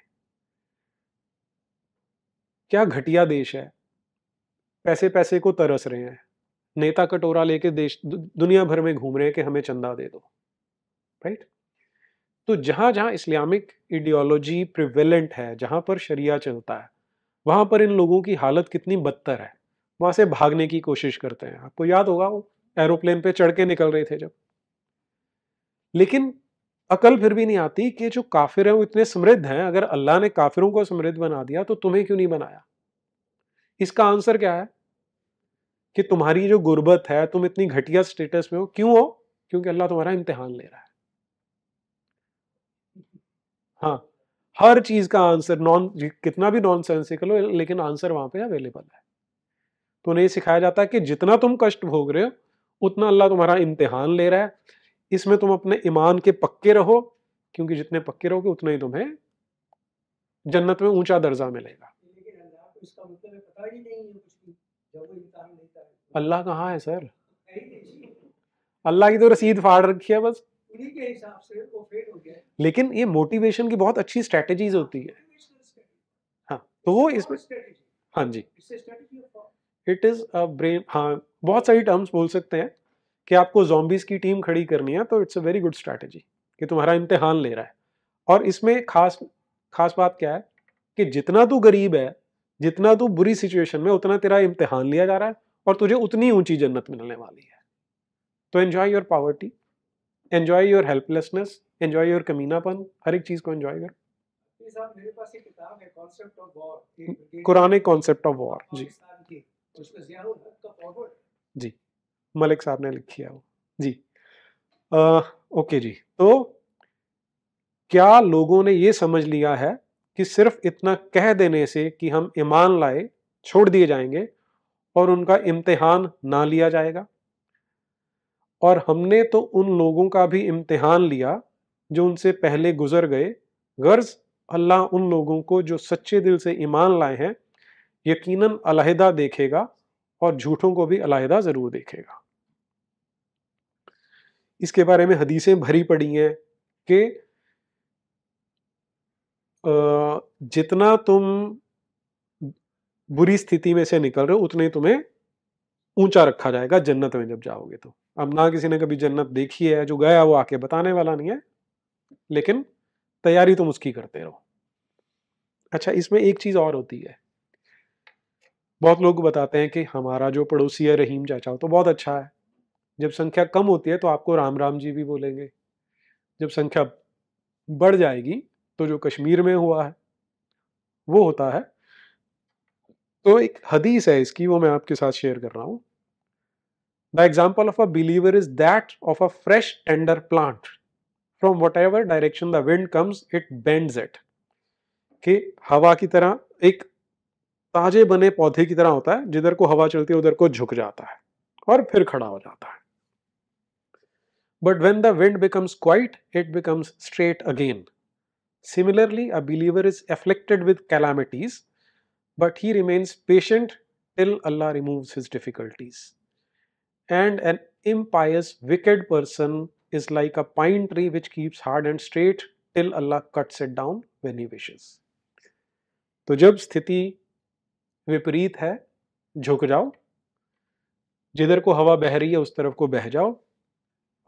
क्या घटिया देश है, पैसे पैसे को तरस रहे हैं, नेता कटोरा लेके देश दुनिया भर में घूम रहे हैं कि हमें चंदा दे दो, राइट। तो जहां जहां इस्लामिक आइडियोलॉजी प्रिवेलेंट है, जहां पर शरिया चलता है, वहां पर इन लोगों की हालत कितनी बदतर है, वहां से भागने की कोशिश करते हैं। आपको याद होगा वो एरोप्लेन पे चढ़ के निकल रहे थे जब। लेकिन अकल फिर भी नहीं आती कि जो काफिर है वो इतने समृद्ध हैं, अगर अल्लाह ने काफिरों को समृद्ध बना दिया तो तुम्हें क्यों नहीं बनाया। इसका आंसर क्या है कि तुम्हारी जो गुर्बत है, तुम इतनी घटिया स्टेटस में हो, क्यों हो, क्योंकि अल्लाह तुम्हारा इम्तिहान ले रहा है। हाँ, हर चीज का आंसर कितना भी नॉनसेंसिकल हो, लेकिन आंसर वहां पे अवेलेबल है। तो उन्हें सिखाया जाता है कि जितना तुम कष्ट भोग रहे हो उतना अल्लाह तुम्हारा इम्तिहान ले रहा है, इसमें तुम अपने ईमान के पक्के रहो, क्योंकि जितने पक्के रहोगे उतना ही तुम्हें जन्नत में ऊंचा दर्जा मिलेगा। अल्लाह कहाँ है सर, अल्लाह की तो रसीद फाड़ रखी है बस, उन्हीं के हिसाब से वो फेल हो गया। लेकिन ये मोटिवेशन की बहुत अच्छी स्ट्रेटेजीज होती है। हाँ, तो वो इसमें, हाँ जी, इट इज अ ब्रेन, हाँ, बहुत सारी टर्म्स बोल सकते हैं कि आपको ज़ॉम्बीज़ की टीम खड़ी करनी है तो it's a very good strategy कि तुम्हारा इम्तिहान ले रहा है। और इसमें खास बात क्या है कि जितना तू गरीब है, जितना तू बुरी सिचुएशन में, उतना तेरा इम्तिहान लिया जा रहा है और तुझे उतनी ऊंची जन्नत मिलने वाली है। तो enjoy your poverty, enjoy your helplessness, enjoy your कमीनापन, हर एक चीज़ को एन्जॉय कर। मेरे पास एक किताब है concept of war, Quran concept of war जी, जी मलिक साहब ने लिखी है वो जी। ओके जी, तो क्या लोगों ने ये समझ लिया है कि सिर्फ इतना कह देने से कि हम ईमान लाए, छोड़ दिए जाएंगे और उनका इम्तिहान ना लिया जाएगा। और हमने तो उन लोगों का भी इम्तिहान लिया जो उनसे पहले गुजर गए, गर्ज अल्लाह उन लोगों को जो सच्चे दिल से ईमान लाए हैं यकीनन अलहदा देखेगा और झूठों को भी अलहदा ज़रूर देखेगा। इसके बारे में हदीसें भरी पड़ी हैं कि जितना तुम बुरी स्थिति में से निकल रहे हो उतने तुम्हें ऊंचा रखा जाएगा जन्नत में जब जाओगे। तो अब ना किसी ने कभी जन्नत देखी है, जो गया वो आके बताने वाला नहीं है, लेकिन तैयारी तुम उसकी करते रहो। अच्छा, इसमें एक चीज़ और होती है, बहुत लोग बताते हैं कि हमारा जो पड़ोसी है रहीम चाचा तो बहुत अच्छा है। जब संख्या कम होती है तो आपको राम राम जी भी बोलेंगे, जब संख्या बढ़ जाएगी तो जो कश्मीर में हुआ है वो होता है। तो एक हदीस है इसकी, वो मैं आपके साथ शेयर कर रहा हूँ। The example of a believer is that of a fresh tender plant, from whatever direction the wind comes it bends it, कि हवा की तरह एक ताजे बने पौधे की तरह होता है, जिधर को हवा चलती है उधर को झुक जाता है और फिर खड़ा हो जाता है। But when the wind becomes quiet it becomes straight again. Similarly a believer is afflicted with calamities but he remains patient till Allah removes his difficulties, and an impious wicked person is like a pine tree which keeps hard and straight till Allah cuts it down when he wishes. तो जब स्थिति विपरीत है, झुक जाओ, जिधर को हवा बह रही है उस तरफ को बह जाओ,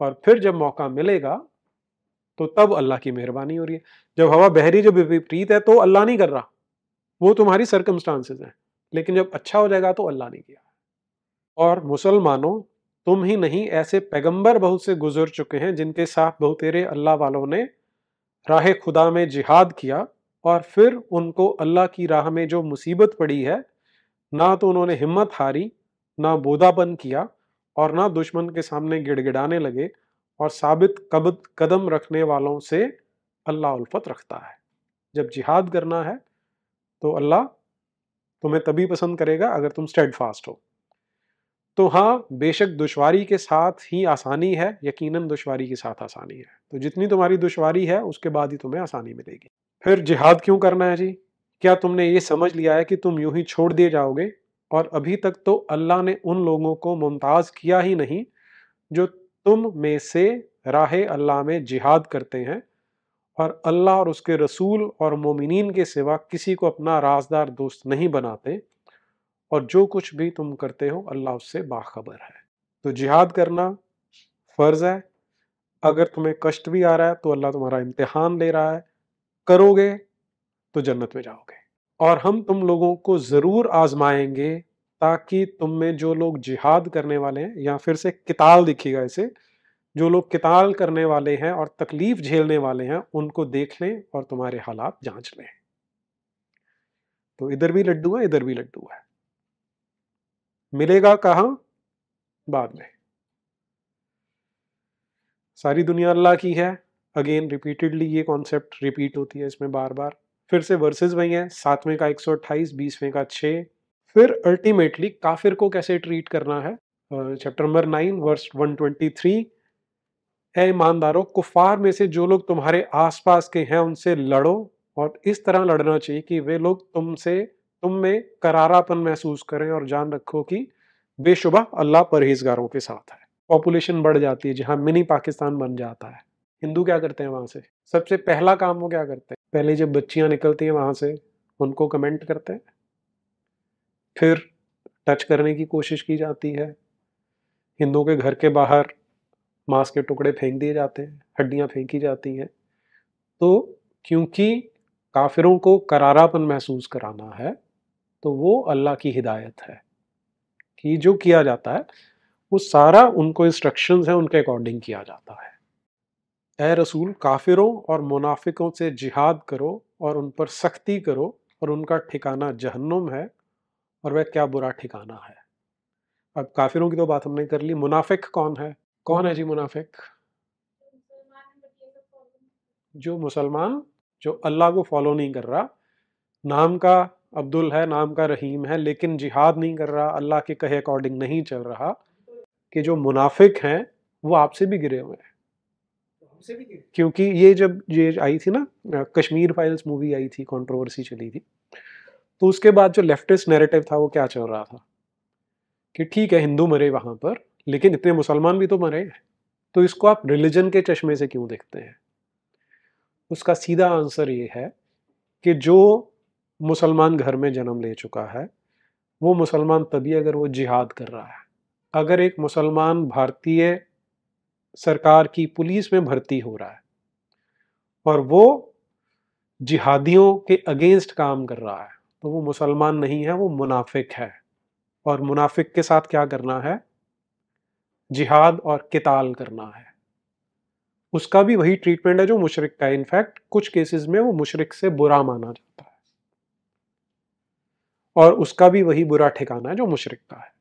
और फिर जब मौका मिलेगा तो तब अल्लाह की मेहरबानी हो रही है। जब हवा बह रही है, जब विपरीत है, तो अल्लाह नहीं कर रहा, वो तुम्हारी सर्कमस्टांसेस हैं, लेकिन जब अच्छा हो जाएगा तो अल्लाह ने किया। और मुसलमानों, तुम ही नहीं, ऐसे पैगंबर बहुत से गुजर चुके हैं जिनके साथ बहुतेरे अल्लाह वालों ने राह खुदा में जिहाद किया और फिर उनको अल्लाह की राह में जो मुसीबत पड़ी है, ना तो उन्होंने हिम्मत हारी, ना बोदापन किया, और ना दुश्मन के सामने गिड़गिड़ाने लगे, और साबित कदम रखने वालों से अल्लाह उल्फत रखता है। जब जिहाद करना है तो अल्लाह तुम्हें तभी पसंद करेगा अगर तुम स्टेडफास्ट हो। तो हाँ, बेशक दुश्वारी के साथ ही आसानी है, यकीनन दुश्वारी के साथ आसानी है। तो जितनी तुम्हारी दुश्वारी है उसके बाद ही तुम्हें आसानी मिलेगी। फिर जिहाद क्यों करना है जी? क्या तुमने ये समझ लिया है कि तुम यूं ही छोड़ दिए जाओगे? और अभी तक तो अल्लाह ने उन लोगों को मुमताज़ किया ही नहीं जो तुम में से राह अल्लाह में जिहाद करते हैं और अल्लाह और उसके रसूल और मोमिनीन के सिवा किसी को अपना राजदार दोस्त नहीं बनाते, और जो कुछ भी तुम करते हो अल्लाह उससे बाखबर है। तो जिहाद करना फ़र्ज़ है। अगर तुम्हें कष्ट भी आ रहा है तो अल्लाह तुम्हारा इम्तिहान ले रहा है, करोगे तो जन्नत में जाओगे। और हम तुम लोगों को ज़रूर आजमाएंगे ताकि तुम में जो लोग जिहाद करने वाले हैं, या फिर से किताल दिखेगा इसे, जो लोग किताल करने वाले हैं और तकलीफ़ झेलने वाले हैं उनको देख लें और तुम्हारे हालात जांच लें। तो इधर भी लड्डू है, इधर भी लड्डू है। मिलेगा कहाँ? बाद में। सारी दुनिया अल्लाह की है। अगेन रिपीटेडली ये कॉन्सेप्ट रिपीट होती है इसमें बार बार। फिर से वर्सेस वही हैं, 7वें का 128, 20वें का 6। फिर अल्टीमेटली काफिर को कैसे ट्रीट करना है, चैप्टर नंबर 9 वर्स 123, ऐ ईमानदारों कुफार में से जो लोग तुम्हारे आसपास के हैं उनसे लड़ो, और इस तरह लड़ना चाहिए कि वे लोग तुम में करारापन महसूस करें, और जान रखो कि बेशुबह अल्लाह परहेजगारों के साथ है। पॉपुलेशन बढ़ जाती है जहाँ मिनी पाकिस्तान बन जाता है। हिंदू क्या करते हैं वहाँ से? सबसे पहला काम वो क्या करते हैं? पहले जब बच्चियाँ निकलती हैं वहाँ से उनको कमेंट करते हैं, फिर टच करने की कोशिश की जाती है, हिंदुओं के घर के बाहर मांस के टुकड़े फेंक दिए जाते हैं, हड्डियाँ फेंकी जाती हैं। तो क्योंकि काफिरों को करारापन महसूस कराना है, तो वो अल्लाह की हिदायत है कि जो किया जाता है वो सारा उनको इंस्ट्रक्शंस हैं उनके अकॉर्डिंग किया जाता है। ए रसूल, काफिरों और मुनाफिकों से जिहाद करो और उन पर सख्ती करो, और उनका ठिकाना जहन्नुम है, और वह क्या बुरा ठिकाना है। अब काफिरों की तो बात हमने कर ली। मुनाफिक कौन है? कौन है जी मुनाफिक? जो मुसलमान, जो अल्लाह को फॉलो नहीं कर रहा, नाम का अब्दुल है, नाम का रहीम है, लेकिन जिहाद नहीं कर रहा, अल्लाह के कहे अकॉर्डिंग नहीं चल रहा, कि जो मुनाफिक हैं वो आपसे भी गिरे हुए हैं। क्योंकि ये जब ये आई थी ना कश्मीर फाइल्स मूवी आई थी, कंट्रोवर्सी चली थी, तो उसके बाद जो लेफ्टिस्ट नैरेटिव था वो क्या चल रहा था कि ठीक है हिंदू मरे वहाँ पर, लेकिन इतने मुसलमान भी तो मरे हैं, तो इसको आप रिलीजन के चश्मे से क्यों देखते हैं? उसका सीधा आंसर ये है कि जो मुसलमान घर में जन्म ले चुका है वो मुसलमान तभी, अगर वो जिहाद कर रहा है। अगर एक मुसलमान भारतीय सरकार की पुलिस में भर्ती हो रहा है और वो जिहादियों के अगेंस्ट काम कर रहा है, तो वो मुसलमान नहीं है, वो मुनाफिक है। और मुनाफिक के साथ क्या करना है? जिहाद और किताल करना है। उसका भी वही ट्रीटमेंट है जो मुशरिक का है। इनफैक्ट कुछ केसेस में वो मुशरिक से बुरा माना जाता है, और उसका भी वही बुरा ठिकाना है जो मुशरिक का है।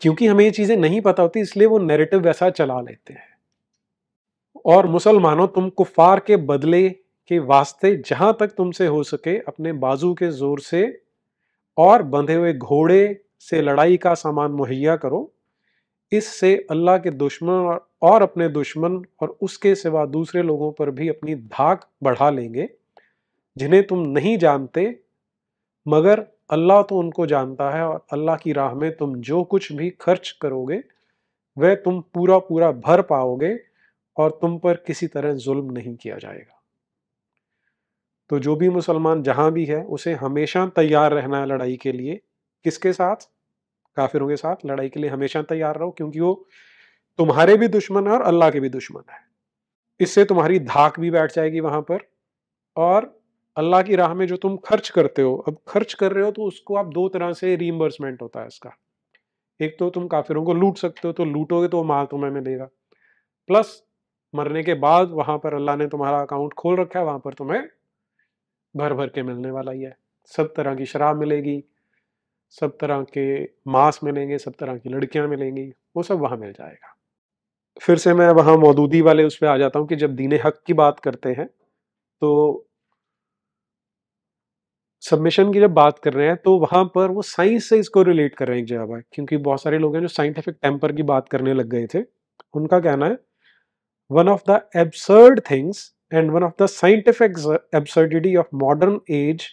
क्योंकि हमें ये चीज़ें नहीं पता होती, इसलिए वो नैरेटिव वैसा चला लेते हैं। और मुसलमानों, तुम कुफार के बदले के वास्ते जहाँ तक तुमसे हो सके अपने बाजू के जोर से और बंधे हुए घोड़े से लड़ाई का सामान मुहैया करो। इससे अल्लाह के दुश्मन और अपने दुश्मन और उसके सिवा दूसरे लोगों पर भी अपनी धाक बढ़ा लेंगे, जिन्हें तुम नहीं जानते, मगर अल्लाह तो उनको जानता है। और अल्लाह की राह में तुम जो कुछ भी खर्च करोगे वह तुम पूरा पूरा भर पाओगे, और तुम पर किसी तरह जुल्म नहीं किया जाएगा। तो जो भी मुसलमान जहाँ भी है उसे हमेशा तैयार रहना है लड़ाई के लिए। किसके साथ? काफिरों के साथ लड़ाई के लिए हमेशा तैयार रहो, क्योंकि वो तुम्हारे भी दुश्मन है और अल्लाह के भी दुश्मन है। इससे तुम्हारी धाक भी बैठ जाएगी वहाँ पर। और अल्लाह की राह में जो तुम खर्च करते हो, अब खर्च कर रहे हो तो उसको आप दो तरह से रीइंबर्समेंट होता है इसका। एक तो तुम काफिरों को लूट सकते हो, तो लूटोगे तो माल तुम्हें मिलेगा, प्लस मरने के बाद वहाँ पर अल्लाह ने तुम्हारा अकाउंट खोल रखा है, वहाँ पर तुम्हें भर भर के मिलने वाला ही है। सब तरह की शराब मिलेगी, सब तरह के मांस मिलेंगे, सब तरह की लड़कियाँ मिलेंगी, वो सब वहाँ मिल जाएगा। फिर से मैं वहाँ मौदूदी वाले उस पर आ जाता हूँ कि जब दीन हक की बात करते हैं, तो सबमिशन की जब बात कर रहे हैं तो वहाँ पर वो साइंस से इसको रिलेट कर रहे हैं एक जगह पर, क्योंकि बहुत सारे लोग हैं जो साइंटिफिक टेम्पर की बात करने लग गए थे। उनका कहना है one of the absurd things and one of the scientific absurdity of modern age,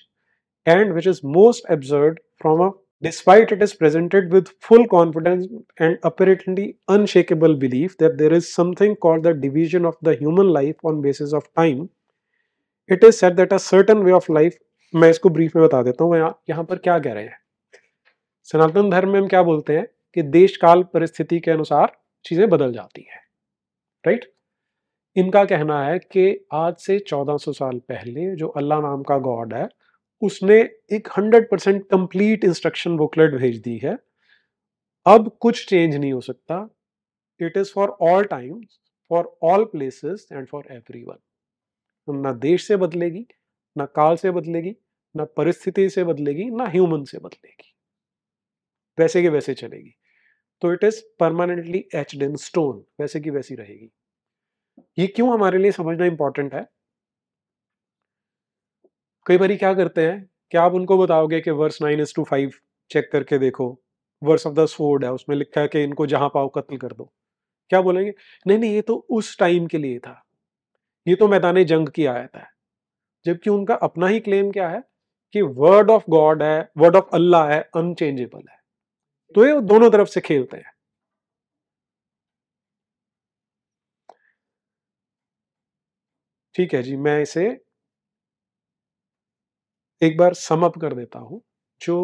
and which is most absurd from a Despite it is presented with full confidence and apparently unshakable belief that there is something called the division of the human life on basis of time, it is said that a certain way of life, मैं इसको ब्रीफ में बता देता हूँ यहाँ पर क्या कह रहे हैं। सनातन धर्म में हम क्या बोलते हैं कि देश काल परिस्थिति के अनुसार चीजें बदल जाती है, राइट। इनका कहना है कि आज से 1400 साल पहले जो अल्लाह नाम का गॉड है उसने एक 100% कंप्लीट इंस्ट्रक्शन बुकलेट भेज दी है, अब कुछ चेंज नहीं हो सकता, it is for all time, for all places and for everyone. ना देश से बदलेगी, ना काल से बदलेगी, ना परिस्थिति से बदलेगी, ना ह्यूमन से बदलेगी, वैसे की वैसे चलेगी। तो it is permanently etched in stone, वैसे की वैसी रहेगी। ये क्यों हमारे लिए समझना इंपॉर्टेंट है? कई बार क्या करते हैं कि आप उनको बताओगे कि वर्स 9:5 चेक करके देखो, वर्स ऑफ द स्वॉर्ड है, उसमें लिखा है कि इनको जहां पाओ कत्ल कर दो। क्या बोलेंगे? नहीं नहीं, ये तो उस टाइम के लिए था, ये तो मैदान जंग की आयत है। जबकि उनका अपना ही क्लेम क्या है कि वर्ड ऑफ गॉड है, वर्ड ऑफ अल्लाह है, अनचेंजेबल है। तो ये दोनों तरफ से खेलते हैं। ठीक है जी, मैं इसे एक बार सम अप कर देता हूं। जो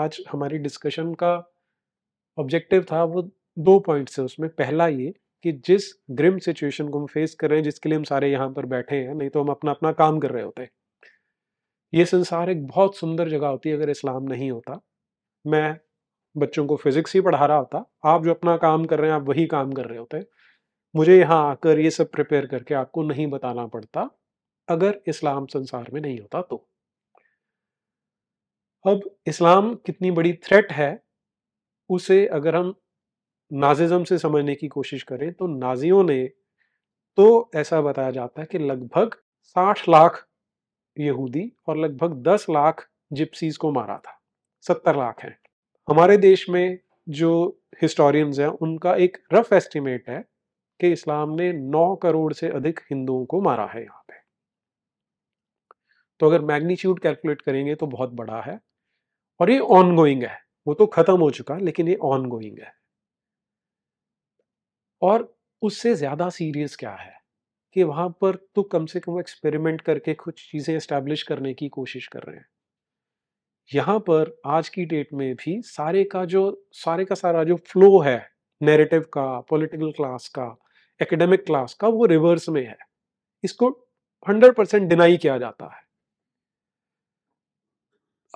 आज हमारी डिस्कशन का ऑब्जेक्टिव था वो 2 पॉइंट्स है उसमें। पहला ये कि जिस ग्रिम सिचुएशन को हम फेस कर रहे हैं, जिसके लिए हम सारे यहाँ पर बैठे हैं, नहीं तो हम अपना अपना काम कर रहे होते हैं। ये संसार एक बहुत सुंदर जगह होती है अगर इस्लाम नहीं होता। मैं बच्चों को फिजिक्स ही पढ़ा रहा होता, आप जो अपना काम कर रहे हैं आप वही काम कर रहे होते। मुझे यहाँ आकर ये सब प्रिपेयर करके आपको नहीं बताना पड़ता अगर इस्लाम संसार में नहीं होता। तो अब इस्लाम कितनी बड़ी थ्रेट है उसे अगर हम नाजिज्म से समझने की कोशिश करें तो नाजियों ने तो ऐसा बताया जाता है कि लगभग 60 लाख यहूदी और लगभग 10 लाख जिप्सीज को मारा था, 70 लाख हैं। हमारे देश में जो हिस्टोरियंस हैं उनका एक रफ एस्टिमेट है कि इस्लाम ने 9 करोड़ से अधिक हिंदुओं को मारा है यहाँ पे। तो अगर मैग्नीट्यूड कैलकुलेट करेंगे तो बहुत बड़ा है और ये ऑनगोइंग है, वो तो खत्म हो चुका लेकिन ये ऑनगोइंग है। और उससे ज्यादा सीरियस क्या है कि वहां पर तो कम से कम एक्सपेरिमेंट करके कुछ चीजें एस्टेब्लिश करने की कोशिश कर रहे हैं। यहाँ पर आज की डेट में भी सारे का सारा जो फ्लो है नैरेटिव का, पॉलिटिकल क्लास का, एकेडमिक क्लास का, वो रिवर्स में है। इसको 100% डिनाई किया जाता है।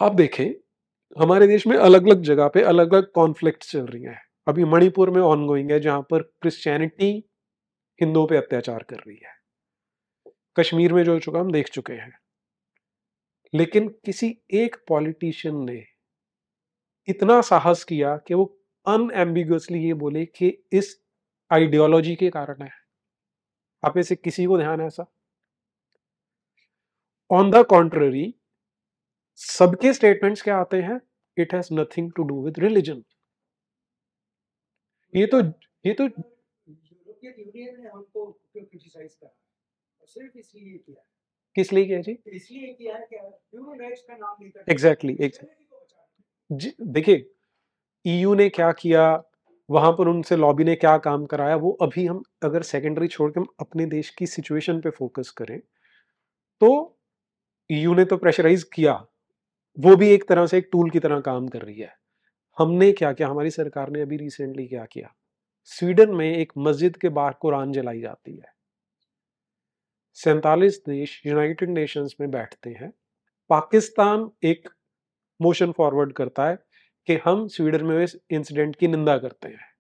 आप देखें हमारे देश में अलग अलग जगह पे अलग अलग कॉन्फ्लिक्ट चल रही हैं। अभी मणिपुर में ऑनगोइंग है जहां पर क्रिश्चियनिटी हिंदुओं पे अत्याचार कर रही है। कश्मीर में जो चुका हम देख चुके हैं। लेकिन किसी एक पॉलिटिशियन ने इतना साहस किया कि वो अनएम्बिगुअसली ये बोले कि इस आइडियोलॉजी के कारण है। आप में से किसी को ध्यान है ऐसा? ऑन द कॉन्ट्ररी सबके स्टेटमेंट्स क्या आते हैं? It has nothing to do with religion. ये तो किस लिए किया जी? इसलिए किया है कि ह्यूमन राइट्स का नाम लेकर। एग्जैक्टली। देखिए ईयू ने क्या किया, वहां पर उनसे लॉबी ने क्या काम कराया, वो अभी हम अगर सेकेंडरी छोड़ के हम अपने देश की सिचुएशन पे फोकस करें तो ईयू ने तो प्रेशराइज किया, वो भी एक तरह से एक टूल की तरह काम कर रही है। हमने क्या किया, हमारी सरकार ने अभी रिसेंटली क्या किया, स्वीडन में एक मस्जिद के बाहर कुरान जलाई जाती है। 47 देश यूनाइटेड नेशंस में बैठते हैं, पाकिस्तान एक मोशन फॉरवर्ड करता है कि हम स्वीडन में इस इंसिडेंट की निंदा करते हैं।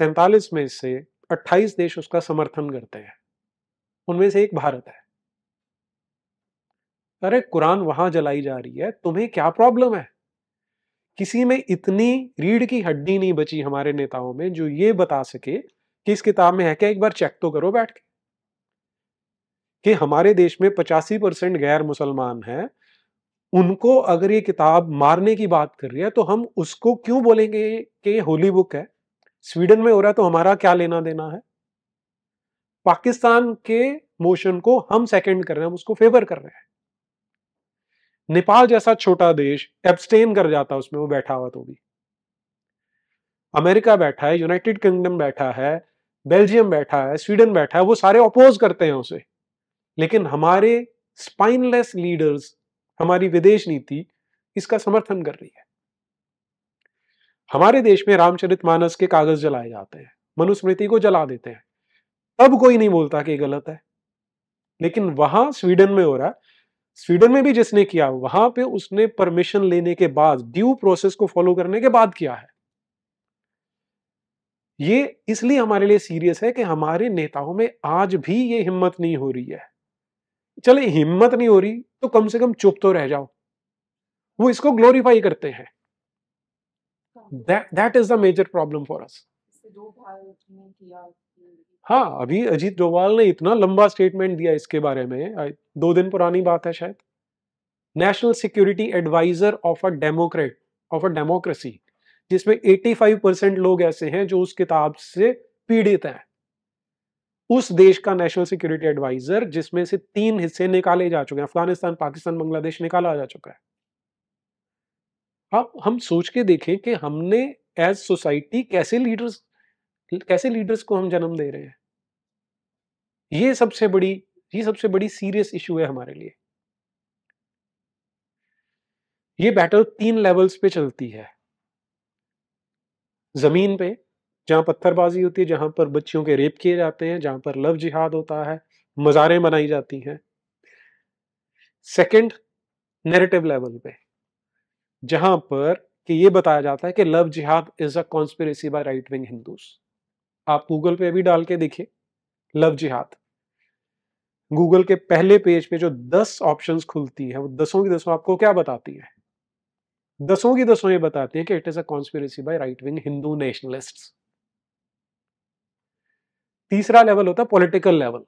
47 में से 28 देश उसका समर्थन करते हैं, उनमें से एक भारत है। अरे कुरान वहां जलाई जा रही है, तुम्हें क्या प्रॉब्लम है? किसी में इतनी रीढ़ की हड्डी नहीं बची हमारे नेताओं में जो ये बता सके कि इस किताब में है क्या, एक बार चेक तो करो बैठ के। कि हमारे देश में 85% गैर मुसलमान हैं, उनको अगर ये किताब मारने की बात कर रही है तो हम उसको क्यों बोलेंगे कि ये होली बुक है? स्वीडन में हो रहा है तो हमारा क्या लेना देना है? पाकिस्तान के मोशन को हम सेकेंड कर रहे हैं, हम उसको फेवर कर रहे हैं। नेपाल जैसा छोटा देश एब्सटेन कर जाता उसमें, वो बैठा हुआ तो भी। अमेरिका बैठा है, यूनाइटेड किंगडम बैठा है, बेल्जियम बैठा है, स्वीडन बैठा है, वो सारे अपोज करते हैं उसे। लेकिन हमारे स्पाइनलेस लीडर्स, हमारी विदेश नीति इसका समर्थन कर रही है। हमारे देश में रामचरितमानस के कागज जलाए जाते हैं, मनुस्मृति को जला देते हैं, तब कोई नहीं बोलता कि गलत है। लेकिन वहां स्वीडन में हो रहा है, स्वीडन में भी जिसने किया वहां पे उसने परमिशन लेने के बाद, ड्यू प्रोसेस को फॉलो करने के बाद किया है। ये इसलिए हमारे लिए सीरियस है कि हमारे नेताओं में आज भी ये हिम्मत नहीं हो रही है। चले हिम्मत नहीं हो रही तो कम से कम चुप तो रह जाओ, वो इसको ग्लोरीफाई करते हैं। That is the major problem for us. हाँ, अभी अजीत डोवाल ने इतना लंबा स्टेटमेंट दिया इसके बारे में, 2 दिन पुरानी बात है शायद। National security adviser of a democracy, जिसमें 85% लोग ऐसे हैं जो उस किताब से पीड़ित हैं। उस देश का नेशनल सिक्योरिटी एडवाइजर जिसमें से 3 हिस्से निकाले जा चुके हैं, अफगानिस्तान, पाकिस्तान, बांग्लादेश निकाला जा चुका है। अब हम सोच के देखें कि हमने एज सोसाइटी कैसे लीडर्स को हम जन्म दे रहे हैं। ये सबसे बड़ी सीरियस इशू है हमारे लिए। ये बैटल 3 लेवल्स पे चलती है। जमीन पे जहां पत्थरबाजी होती है, जहां पर बच्चियों के रेप किए जाते हैं, जहां पर लव जिहाद होता है, मज़ारें बनाई जाती हैं। सेकंड, नैरेटिव लेवल पे जहां पर कि ये बताया जाता है कि love jihad is a conspiracy by right wing Hindus. आप गूगल पे भी डाल के देखिए लव जिहाद, गूगल के पहले पेज पे जो 10 ऑप्शंस खुलती हैं वो 10 की 10 आपको क्या बताती है? 10 की 10 ये बताती है कि it is a conspiracy by right wing Hindu nationalists. तीसरा लेवल होता है पॉलिटिकल लेवल,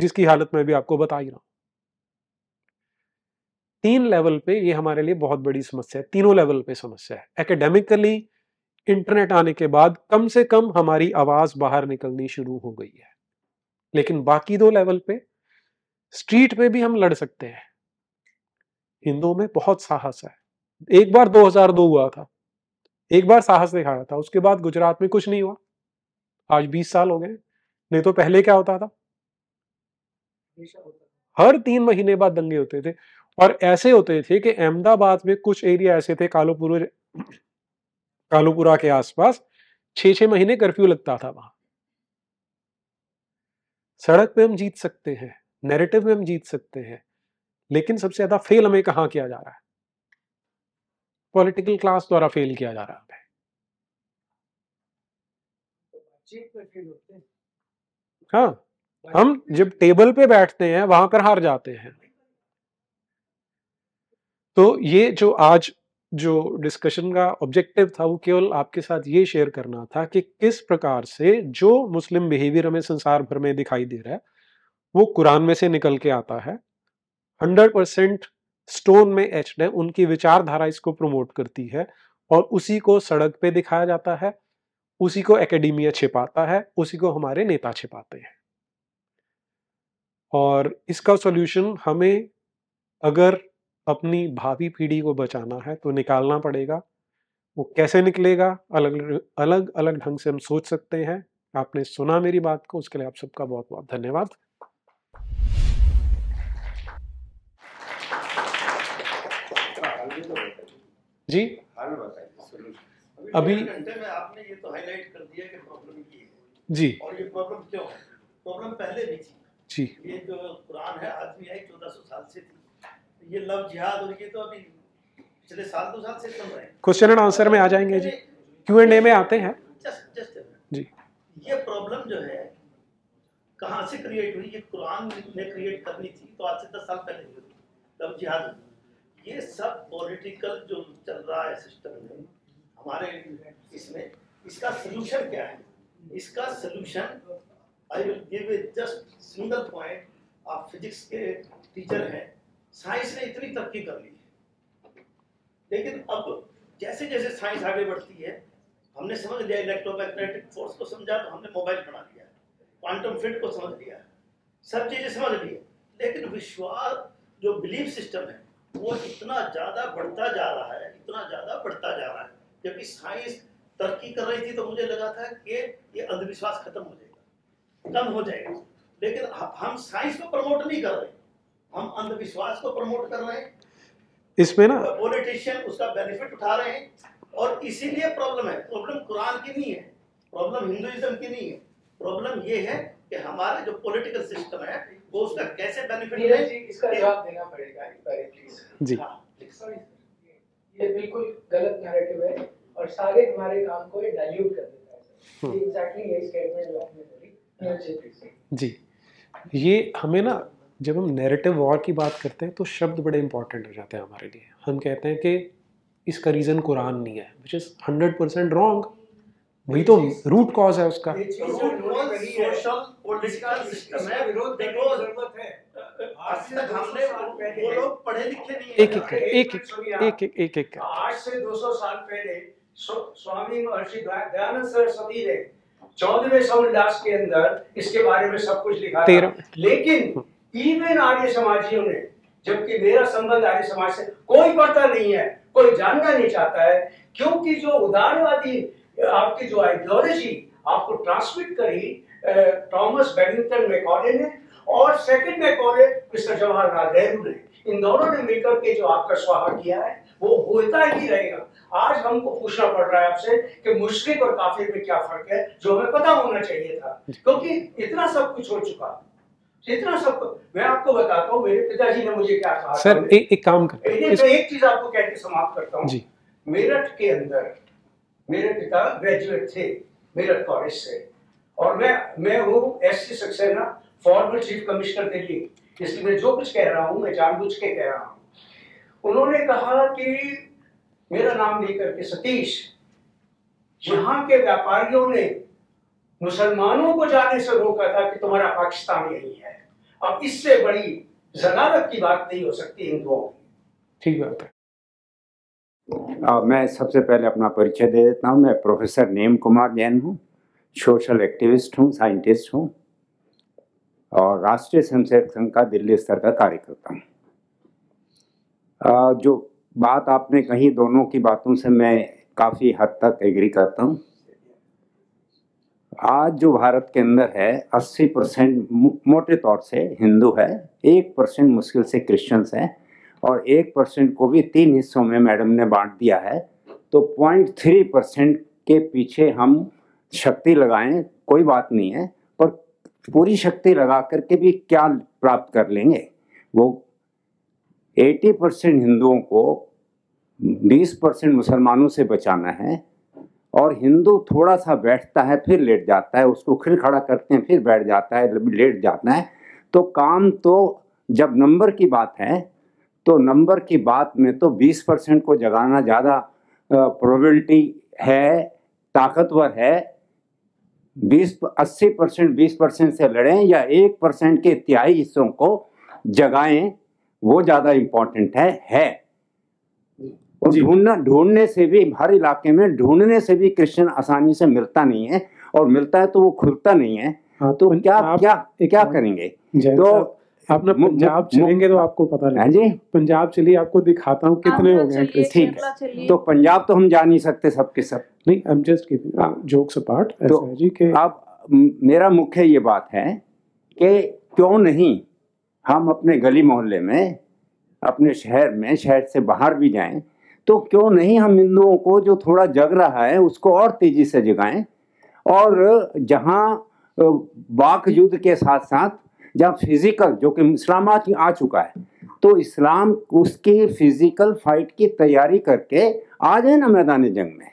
जिसकी हालत में भी आपको बता ही रहा हूं। 3 लेवल पे ये हमारे लिए बहुत बड़ी समस्या है, तीनों लेवल पे समस्या है। एकेडमिकली इंटरनेट आने के बाद कम से कम हमारी आवाज बाहर निकलनी शुरू हो गई है, लेकिन बाकी 2 लेवल पे स्ट्रीट पे भी हम लड़ सकते हैं। हिंदुओं में बहुत साहस है। एक बार 2002 हुआ था, एक बार साहस दिखाया था, उसके बाद गुजरात में कुछ नहीं हुआ। आज 20 साल हो गए, नहीं तो पहले क्या होता था, हर 3 महीने बाद दंगे होते थे। और ऐसे होते थे कि अहमदाबाद में कुछ एरिया ऐसे थे, कालोपुरा के आसपास 6-6 महीने कर्फ्यू लगता था वहां। सड़क पे हम जीत सकते हैं, नैरेटिव में हम जीत सकते हैं, लेकिन सबसे ज्यादा फेल हमें कहाँ किया जा रहा है? पॉलिटिकल क्लास द्वारा फेल किया जा रहा है। हाँ, हम जब टेबल पे बैठते हैं वहां पर हार जाते हैं। तो ये जो आज जो डिस्कशन का ऑब्जेक्टिव था वो केवल आपके साथ ये शेयर करना था कि किस प्रकार से जो मुस्लिम बिहेवियर हमें संसार भर में दिखाई दे रहा है वो कुरान में से निकल के आता है। 100% स्टोन में एचड है, उनकी विचारधारा इसको प्रमोट करती है और उसी को सड़क पे दिखाया जाता है, उसी को एकेडमिया छिपाता है, उसी को हमारे नेता छिपाते हैं। और इसका सॉल्यूशन हमें अगर अपनी भावी पीढ़ी को बचाना है तो निकालना पड़ेगा। वो कैसे निकलेगा, अलग अलग ढंग से हम सोच सकते हैं। आपने सुना मेरी बात को, उसके लिए आप सबका बहुत बहुत धन्यवाद। जी अभी आपने ये तो हाईलाइट कर दिया कि प्रॉब्लम ये है जी, और ये प्रॉब्लम क्यों है? प्रॉब्लम पहले भी थी जी। ये जो कुरान है आज भी आई, 1400 साल से थी। ये लव जिहाद और ये तो अभी पिछले साल 2 साल से चल रहा है। क्वेश्चन एंड आंसर में आ जाएंगे जी, Q&A में आते हैं जस्ट जी। ये प्रॉब्लम जो है कहाँ से क्रिएट हुई? ये कुरान ने क्रिएट करनी थी, तो आज से 10 साल पहले लव जिहाद। ये सब पॉलिटिकल जो चल रहा है सिस्टम में हमारे इसमें, इसका सलूशन क्या है? इसका solution I will give just single point. आप फिजिक्स के टीचर हैं, साइंस ने इतनी तरक्की कर ली है, लेकिन अब जैसे जैसे साइंस आगे बढ़ती है, हमने समझ लिया इलेक्ट्रोमैग्नेटिक फोर्स को, समझा तो हमने मोबाइल बना लिया, क्वांटम फील्ड को समझ लिया, सब चीजें समझ ली, लेकिन विश्वास जो बिलीफ सिस्टम है वो इतना ज्यादा बढ़ता जा रहा है, इतना ज्यादा बढ़ता जा रहा है। जबकि साइंस तरक्की कर रही थी तो मुझे लगा था कि ये अंधविश्वास खत्म हो जाएगा, कम हो जाएगा, लेकिन हम साइंस को प्रमोट नहीं कर रहे, हम अंधविश्वास को प्रमोट कर रहे हैं। इसमें ना पॉलिटिशियन उसका बेनिफिट उठा रहे हैं और इसीलिए प्रॉब्लम है। प्रॉब्लम कुरान की नहीं है, प्रॉब्लम हिंदुइज्म की नहीं है, प्रॉब्लम ये है कि हमारा जो पॉलिटिकल सिस्टम है वो उसका कैसे बेनिफिट ले। इसका जवाब देना पड़ेगा एक बार प्लीज। जी ये बिल्कुल गलत नैरेटिव है और सारे हमारे काम को ये डाइल्यूट कर देता है। ये एग्जैक्टली यही स्टेटमेंट आपने बोली। जी ये हमें ना, जब हम नैरेटिव वॉर की बात करते हैं तो शब्द बड़े इंपॉर्टेंट हो जाते हैं हमारे लिए। हम कहते हैं कि इसका रीज़न कुरान नहीं है, विच इज़ 100% रॉन्ग। वही तो रूट कॉज है उसका। एक 200 साल पहले स्वामी महर्षि दयानंद सरस्वती ने 14वें उल्लास के अंदर इसके बारे में सब कुछ लिखा था, लेकिन इवन आर्य समाजियों ने, जबकि मेरा संबंध आर्य समाज से, कोई पढ़ता नहीं है, कोई जानना नहीं चाहता है, क्योंकि जो उदारवादी आपकी जो आइडियोलॉजी आपको ट्रांसमिट करी थॉमस बैडमिंटन मैकॉले ने और second Macaulay mister Jawaharlal Nehru ने, इन दोनों ने मिलकर के जो आपका स्वाहा किया है वो होता ही रहेगा। आज हमको पूछना पड़ रहा है आपसे कि मुशरिक और काफिर में क्या फर्क है, जो हमें पता होना चाहिए था, क्योंकि इतना सब कुछ हो चुका। मैं आपको बताता हूं, मेरे पिताजी ने मुझे क्या कहा। सर एक काम करते हैं, मैं एक चीज आपको कहकर समाप्त करता हूं। जी मेरठ के अंदर मेरे पिता ग्रेजुएट थे मेरठ कॉलेज से, और मैं हूं SC Saxena, former chief commissioner Delhi, इसलिए मैं जो कुछ कह रहा हूं मैं जानबूझ के कह रहा हूं। उन्होंने कहा कि मेरा नाम लेकर के सतीश, यहाँ के व्यापारियों ने मुसलमानों को जाने से रोका था कि तुम्हारा पाकिस्तान यही है। अब इससे बड़ी जनालत की बात नहीं हो सकती हिंदुओं की। ठीक बात है। मैं सबसे पहले अपना परिचय दे देता हूँ। मैं प्रोफेसर नेम कुमार जैन हूँ, सोशल एक्टिविस्ट हूँ, साइंटिस्ट हूँ और राष्ट्रीय स्वयंसेवक संघ का दिल्ली स्तर का कार्यकर्ता हूँ। जो बात आपने कही, दोनों की बातों से मैं काफ़ी हद तक एग्री करता हूँ। आज जो भारत के अंदर है 80% मोटे तौर से हिंदू है, 1% मुश्किल से क्रिश्चियंस हैं और 1% को भी 3 हिस्सों में मैडम ने बांट दिया है। तो 0.3% के पीछे हम शक्ति लगाएं कोई बात नहीं है, पर पूरी शक्ति लगा करके भी क्या प्राप्त कर लेंगे। वो 80% हिंदुओं को 20% मुसलमानों से बचाना है। और हिंदू थोड़ा सा बैठता है फिर लेट जाता है, उसको फिर खड़ा करते हैं फिर बैठ जाता है लेट जाता है। तो काम तो जब नंबर की बात है तो नंबर की बात में तो 20% को जगाना ज़्यादा प्रोबेबिलिटी है, ताकतवर है। 80% 20% से लड़ें या 1% के तिहाई हिस्सों को जगाएं, वो ज़्यादा इम्पोर्टेंट है। और ढूंढने से भी, हर इलाके में ढूंढने से भी क्रिश्चियन आसानी से मिलता नहीं है, और मिलता है तो वो खुलता नहीं है। हाँ, तो क्या करेंगे। तो आप ना पंजाब चलेंगे तो आपको पता लगे। जी पंजाब चलिए, आपको दिखाता हूँ कितने हो गए। ठीक है, तो पंजाब तो हम जा नहीं सकते सबके सब। नहीं, I am just giving jokes apart. जी के आप, मेरा मुख्य ये बात है कि क्यों नहीं हम अपने गली मोहल्ले में, अपने शहर में, शहर से बाहर भी जाएं, तो क्यों नहीं हम हिंदुओं को जो थोड़ा जग रहा है उसको और तेज़ी से जगाएं। और जहां वाक युद्ध के साथ साथ जहाँ फिज़िकल, जो कि इस्लाम आ चुका है, तो इस्लाम उसकी फिज़िकल फाइट की तैयारी करके आ जाए ना मैदान जंग में।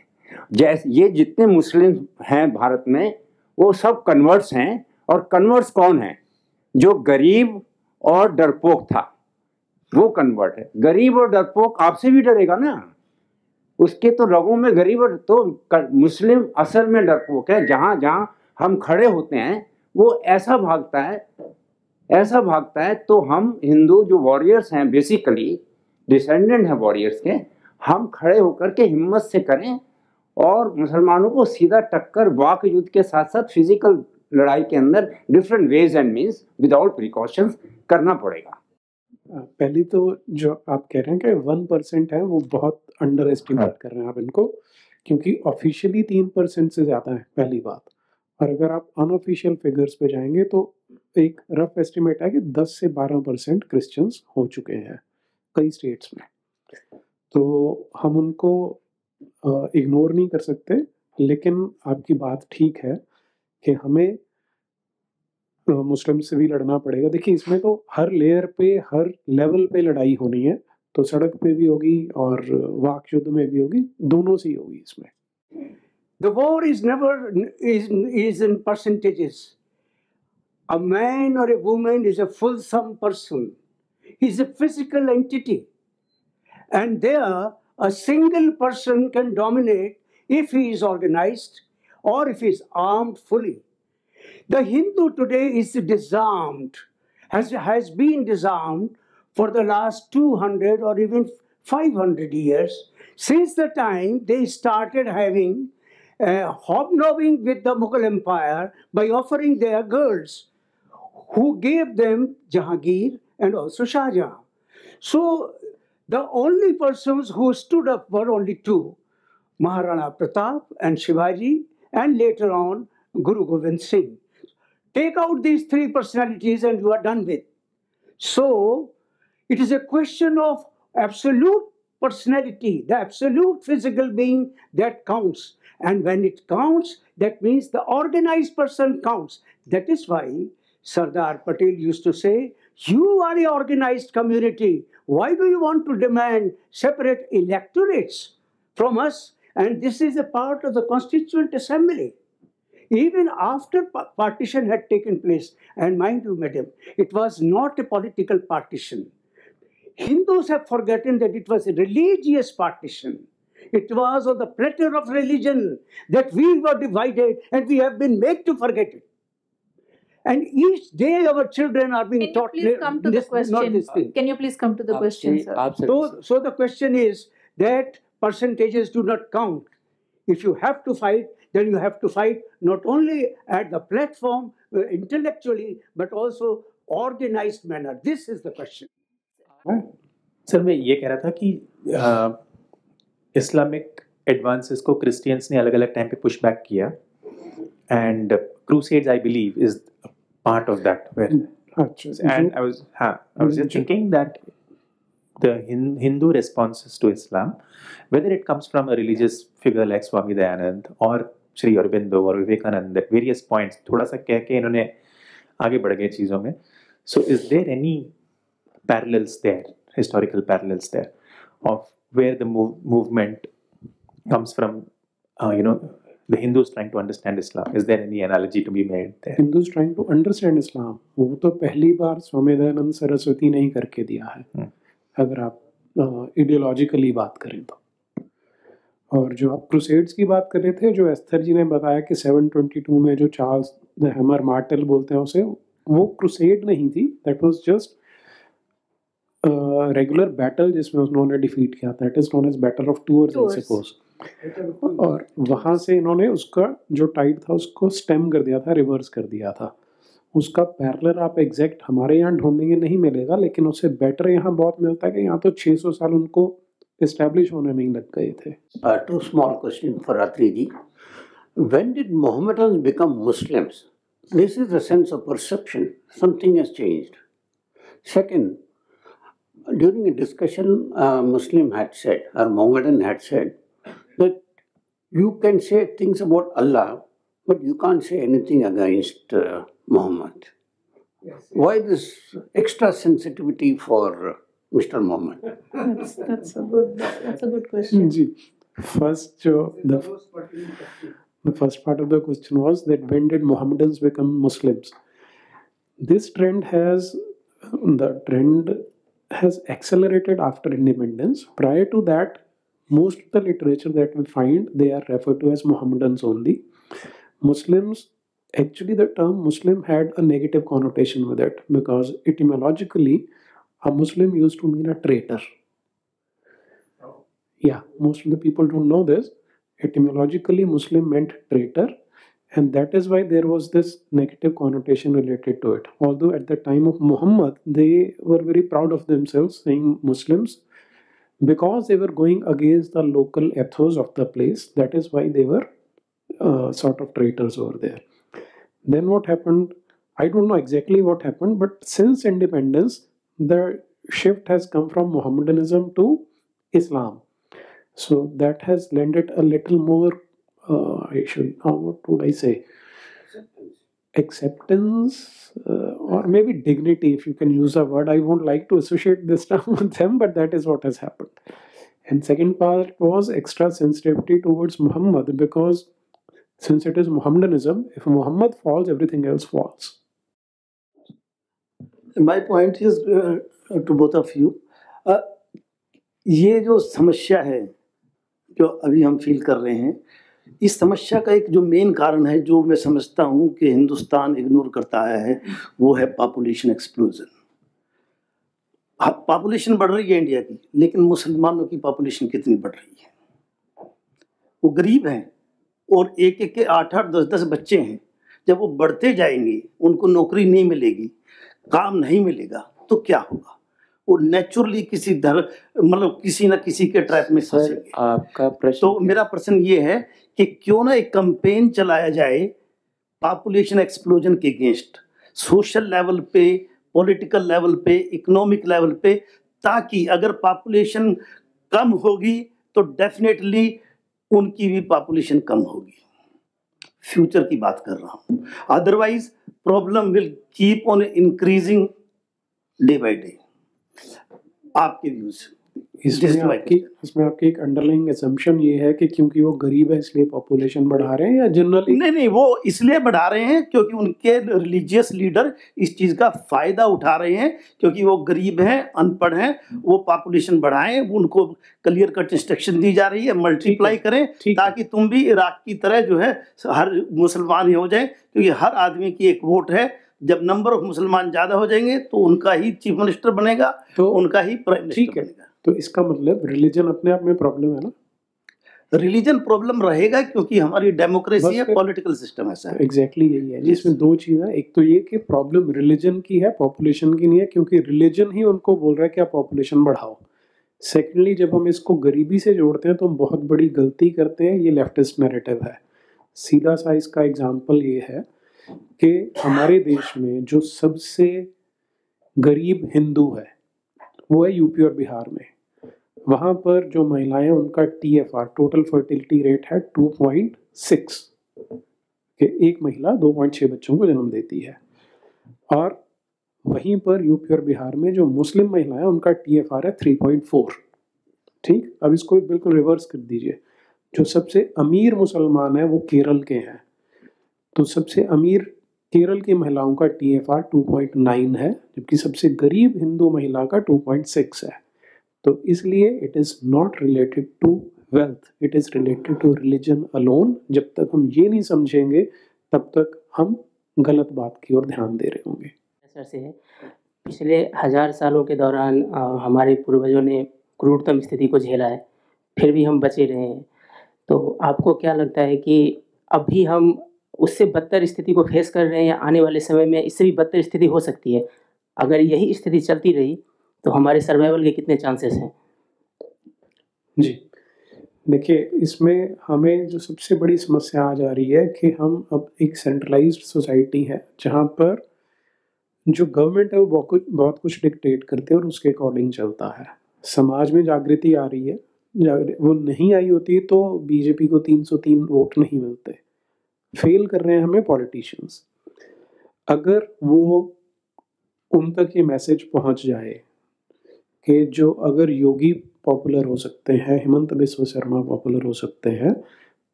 जैसे ये जितने मुस्लिम हैं भारत में वो सब कन्वर्ट्स हैं। और कन्वर्ट्स कौन हैं? जो गरीब और डरपोक था वो कन्वर्ट है। गरीब और डरपोक आपसे भी डरेगा ना, उसके तो रगों में गरीब। और तो मुस्लिम असल में डरपोक है। जहाँ जहाँ हम खड़े होते हैं वो ऐसा भागता है, ऐसा भागता है। तो हम हिंदू जो वॉरियर्स हैं, बेसिकली डिसेंडेंट हैं वॉरियर्स के, हम खड़े होकर के हिम्मत से करें और मुसलमानों को सीधा टक्कर वाक युद्ध के साथ साथ फिजिकल लड़ाई के अंदर different ways and means without precautions करना पड़ेगा। पहली तो जो आप कह रहे हैं कि 1% है, वो बहुत अंडर एस्टिमेट कर रहे हैं आप इनको, क्योंकि ऑफिशियली 3% से ज़्यादा है पहली बात, और अगर आप अनऑफिशियल फिगर्स पे जाएंगे तो एक रफ एस्टिमेट है कि 10 से 12% क्रिश्चियंस हो चुके हैं कई स्टेट्स में। तो हम उनको इग्नोर नहीं कर सकते, लेकिन आपकी बात ठीक है कि हमें मुस्लिम से भी लड़ना पड़ेगा। देखिए, इसमें तो हर लेयर पे, हर लेवल पे लड़ाई होनी है, तो सड़क पे भी होगी और वाक युद्ध में भी होगी, दोनों से ही होगी इसमें। The war is never is in percentages. A man or a woman is a full-sum person. He is a physical entity, and there a single person can dominate if he is organized or if he is armed fully. The Hindu today is disarmed, has been disarmed for the last 200 or even 500 years since the time they started having. Hobnobbing with the Mughal Empire by offering their girls, who gave them Jahangir and also Shah Jahan. So the only persons who stood up were only two, Maharana Pratap and Shivaji, and later on Guru Gobind Singh. Take out these three personalities and you are done with. So it is a question of absolute personality, the absolute physical being that counts. And when it counts, that means the organized person counts. That is why Sardar Patel used to say, you are an organized community. Why do you want to demand separate electorates from us? And this is a part of the Constituent Assembly. Even after partition had taken place, and mind you, madam, it was not a political partition. Hindus have forgotten that it was a religious partition. It was on the platter of religion that we were divided, and we have been made to forget it. And each day our children are being taught this, not this thing. Can you please come to the question, sir? Absolutely. So the question is that percentages do not count. If you have to fight, then you have to fight not only at the platform intellectually, but also organized manner. This is the question. Sir, मैं ये कह रहा था कि इस्लामिक एडवांसेस को क्रिश्चियंस ने अलग अलग टाइम पे पुश बैक किया, and crusades I believe is part of that, and I was just thinking that the Hindu responses to Islam, whether it comes from a religious figure like Swami Dayanand और श्री अरबिंदो और विवेकानंद, वेरियस पॉइंट्स थोड़ा सा कह के इन्होंने आगे बढ़ गए चीज़ों में. So is there any parallels there, historical parallels there of where the movement comes from, the Hindus trying to understand Islam? Is there any analogy to be made there? Hindus trying to understand Islam, वो तो पहली बार स्वामी दयानंद सरस्वती ने ही करके दिया है, अगर आप ideologically बात करें तो. और जो आप क्रूसेड्स की बात कर रहे थे, जो एस्थर जी ने बताया कि 722 में जो चार्ल्स द हैमर मार्टेल बोलते हैं उसे, वो क्रूसेड नहीं थी, that was just regular battle जिसमें उन्होंने डिफीट किया था, it is known as battle of Tours I suppose, और वहाँ से इन्होंने उसका जो टाइट था उसको स्टेम कर दिया था, रिवर्स कर दिया था. उसका पैरेलल आप एग्जैक्ट हमारे यहाँ ढूंढेंगे नहीं मिलेगा, लेकिन उससे बेटर यहाँ बहुत मिलता है कि यहाँ तो 600 साल उनको इस्टेब्लिश होने में लग गए थे. To small question for Ratri ji, when did Mohammedans become Muslims? This is the sense of perception, something has changed. Second, during a discussion, Muslim had said, or Mohammedan had said, that you can say things about Allah, but you can't say anything against Muhammad. Yes. Why this extra sensitivity for Mr. Muhammad? That's a good question. The first part of the question was that when did Mohammedans become Muslims? This trend has accelerated after independence. Prior to that, most of the literature that we find, they are referred to as Mohammedans only. Muslims, actually the term Muslim had a negative connotation with it, because etymologically, a Muslim used to mean a traitor. Yeah, most of the people don't know this. Etymologically, Muslim meant traitor, And that is why there was this negative connotation related to it. Although at the time of Muhammad, they were very proud of themselves, saying Muslims, because they were going against the local ethos of the place. That is why they were sort of traitors over there. Then what happened? I don't know exactly what happened, but since independence, the shift has come from Mohammedanism to Islam. So that has lent it a little more, what would I say? Acceptance or maybe dignity, if you can use a word. I won't like to associate this term with them, but that is what has happened. And second part was extra sensitivity towards Muhammad, because since it is Mohammedanism, if Muhammad falls, everything else falls. My point is to both of you, ये जो समस्या है जो अभी हम फील कर रहे हैं, इस समस्या का एक जो मेन कारण है जो मैं समझता हूँ कि हिंदुस्तान इग्नोर करता आया है, वो है पॉपुलेशन एक्सप्लोजन। पॉपुलेशन बढ़ रही है इंडिया की, लेकिन मुसलमानों की पॉपुलेशन कितनी बढ़ रही है? वो गरीब हैं और एक एक के 8-8, 10-10 बच्चे हैं। जब वो बढ़ते जाएंगे, उनको नौकरी नहीं मिलेगी, काम नहीं मिलेगा, तो क्या होगा? वो नेचुरली किसी मतलब किसी ना किसी के ट्रैप में फंसेंगे। आपका प्रश्न, तो मेरा प्रश्न ये है कि क्यों ना एक कैंपेन चलाया जाए पॉपुलेशन एक्सप्लोजन के अगेंस्ट, सोशल लेवल पे, पॉलिटिकल लेवल पे, इकोनॉमिक लेवल पे, ताकि अगर पॉपुलेशन कम होगी तो डेफिनेटली उनकी भी पॉपुलेशन कम होगी। फ्यूचर की बात कर रहा हूँ। Otherwise problem will keep on increasing day by day. आपके व्यूज इसमें आपकी एक अंडरलाइंग असम्पशन ये है कि क्योंकि वो गरीब है इसलिए पॉपुलेशन बढ़ा रहे हैं, या जनरली? नहीं, वो इसलिए बढ़ा रहे हैं क्योंकि उनके रिलीजियस लीडर इस चीज़ का फायदा उठा रहे हैं, क्योंकि वो गरीब हैं, अनपढ़ हैं, वो पॉपुलेशन बढ़ाएं, उनको क्लियर कट इंस्ट्रक्शन दी जा रही है, मल्टीप्लाई करें ताकि तुम भी इराक की तरह जो है हर मुसलमान ही हो जाए, क्योंकि हर आदमी की एक वोट है। जब नंबर ऑफ मुसलमान ज़्यादा हो जाएंगे तो उनका ही चीफ मिनिस्टर बनेगा, तो उनका ही प्राइम मिनिस्टर बनेगा। तो इसका मतलब रिलीजन अपने आप में प्रॉब्लम है ना? रिलीजन प्रॉब्लम रहेगा क्योंकि हमारी डेमोक्रेसी है, पॉलिटिकल सिस्टम ऐसा है। एग्जैक्टली यही है जिसमें दो चीज़ें, एक तो ये कि प्रॉब्लम रिलीजन की है, पॉपुलेशन की नहीं है, क्योंकि रिलीजन ही उनको बोल रहा है कि आप पॉपुलेशन बढ़ाओ। सेकेंडली, जब हम इसको गरीबी से जोड़ते हैं तो हम बहुत बड़ी गलती करते हैं। ये लेफ्टिस्ट नैरेटिव है। सीधा सा इसका एग्जाम्पल ये है कि हमारे देश में जो सबसे गरीब हिंदू है वो है यूपी और बिहार में। वहाँ पर जो महिलाएं, उनका TFR टोटल फर्टिलिटी रेट है 2.6 कि एक महिला 2.6 बच्चों को जन्म देती है। और वहीं पर यूपी और बिहार में जो मुस्लिम महिलाएं, उनका TFR है 3.4। ठीक, अब इसको बिल्कुल रिवर्स कर दीजिए। जो सबसे अमीर मुसलमान है वो केरल के हैं, तो सबसे अमीर केरल की महिलाओं का TFR 2.9 है, जबकि सबसे गरीब हिंदू महिला का 2.6 है। तो इसलिए it is not related to wealth, it is related to religion alone. जब तक हम ये नहीं समझेंगे तब तक हम गलत बात की ओर ध्यान दे रहे होंगे। सर से है, पिछले 1000 सालों के दौरान हमारे पूर्वजों ने क्रूरतम स्थिति को झेला है, फिर भी हम बचे रहे हैं। तो आपको क्या लगता है कि अभी हम उससे बदतर स्थिति को फेस कर रहे हैं, या आने वाले समय में इससे भी बदतर स्थिति हो सकती है? अगर यही स्थिति चलती रही तो हमारे सर्वाइवल के कितने चांसेस हैं? जी देखिए, इसमें हमें जो सबसे बड़ी समस्या आ जा रही है कि हम अब एक सेंट्रलाइज्ड सोसाइटी है जहाँ पर जो गवर्नमेंट है वो बहुत कुछ डिक्टेट करती है और उसके अकॉर्डिंग चलता है। समाज में जागृति आ रही है, वो नहीं आई होती तो बीजेपी को 303 वोट नहीं मिलते। फेल कर रहे हैं हमें पॉलिटिशियंस। अगर वो उन तक ये मैसेज पहुंच जाए कि जो अगर योगी पॉपुलर हो सकते हैं, हिमंत बिस्व शर्मा पॉपुलर हो सकते हैं,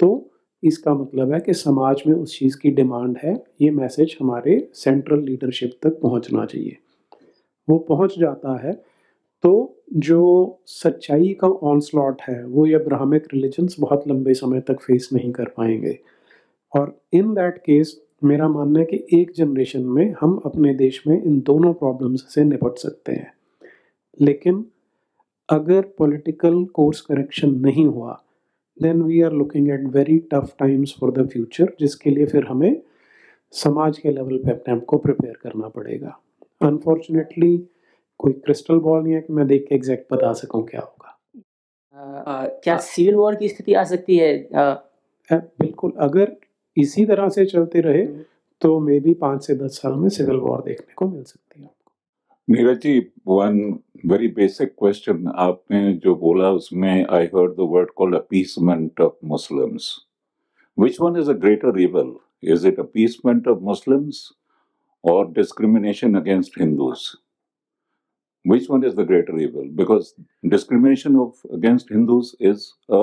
तो इसका मतलब है कि समाज में उस चीज़ की डिमांड है। ये मैसेज हमारे सेंट्रल लीडरशिप तक पहुंचना चाहिए। वो पहुंच जाता है तो जो सच्चाई का ऑनस्लॉट है वो ये ब्राह्मिक रिलीजन्स बहुत लंबे समय तक फेस नहीं कर पाएंगे। और इन दैट केस मेरा मानना है कि एक जनरेशन में हम अपने देश में इन दोनों प्रॉब्लम्स से निपट सकते हैं। लेकिन अगर पॉलिटिकल कोर्स करेक्शन नहीं हुआ, then we are looking at very tough times for the future, जिसके लिए फिर हमें समाज के लेवल पे अपने आप को प्रिपेयर करना पड़ेगा। अनफॉर्चुनेटली कोई क्रिस्टल बॉल नहीं है कि मैं देख के एग्जैक्ट बता सकूं क्या होगा। क्या सिविल वॉर की स्थिति आ सकती है? बिल्कुल, अगर इसी तरह से चलते रहे तो मे बी 5 से 10 साल में सिविल वॉर देखने को मिल सकती है। Neeraj ji, one very basic question, आपने जो बोला उसमें I heard the word called appeasement of Muslims. Which one is a greater evil? Is it appeasement of Muslims और discrimination against Hindus? Which one is the greater evil? Because discrimination against Hindus is a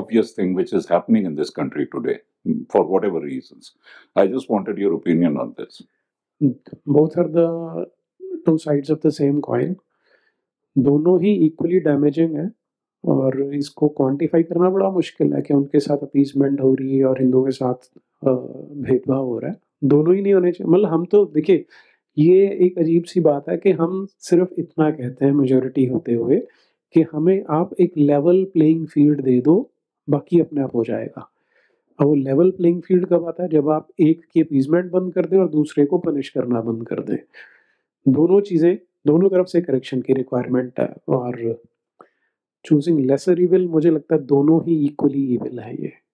obvious thing which is happening in this country today for whatever reasons. I just wanted your opinion on this. Both are the two sides of the same coin. दोनों ही equally damaging है और इसको quantify करना बड़ा मुश्किल है कि उनके साथ appeasement हो रही है और हिंदुओं के साथ भेदभाव हो रहा है। दोनों ही नहीं होने चाहिए। मतलब हम तो देखिए, ये एक अजीब सी बात है कि हम सिर्फ इतना कहते हैं मेजॉरिटी होते हुए कि हमें आप एक लेवल प्लेइंग फील्ड दे दो, बाकी अपने आप हो जाएगा। अब वो लेवल प्लेइंग फील्ड कब आता है? जब आप एक की अपीजमेंट बंद कर दें और दूसरे को पनिश करना बंद कर दें। दोनों चीज़ें, दोनों तरफ से करेक्शन की रिक्वायरमेंट है और चूजिंग लेसर इविल, मुझे लगता है दोनों ही इक्वली इविल है। ये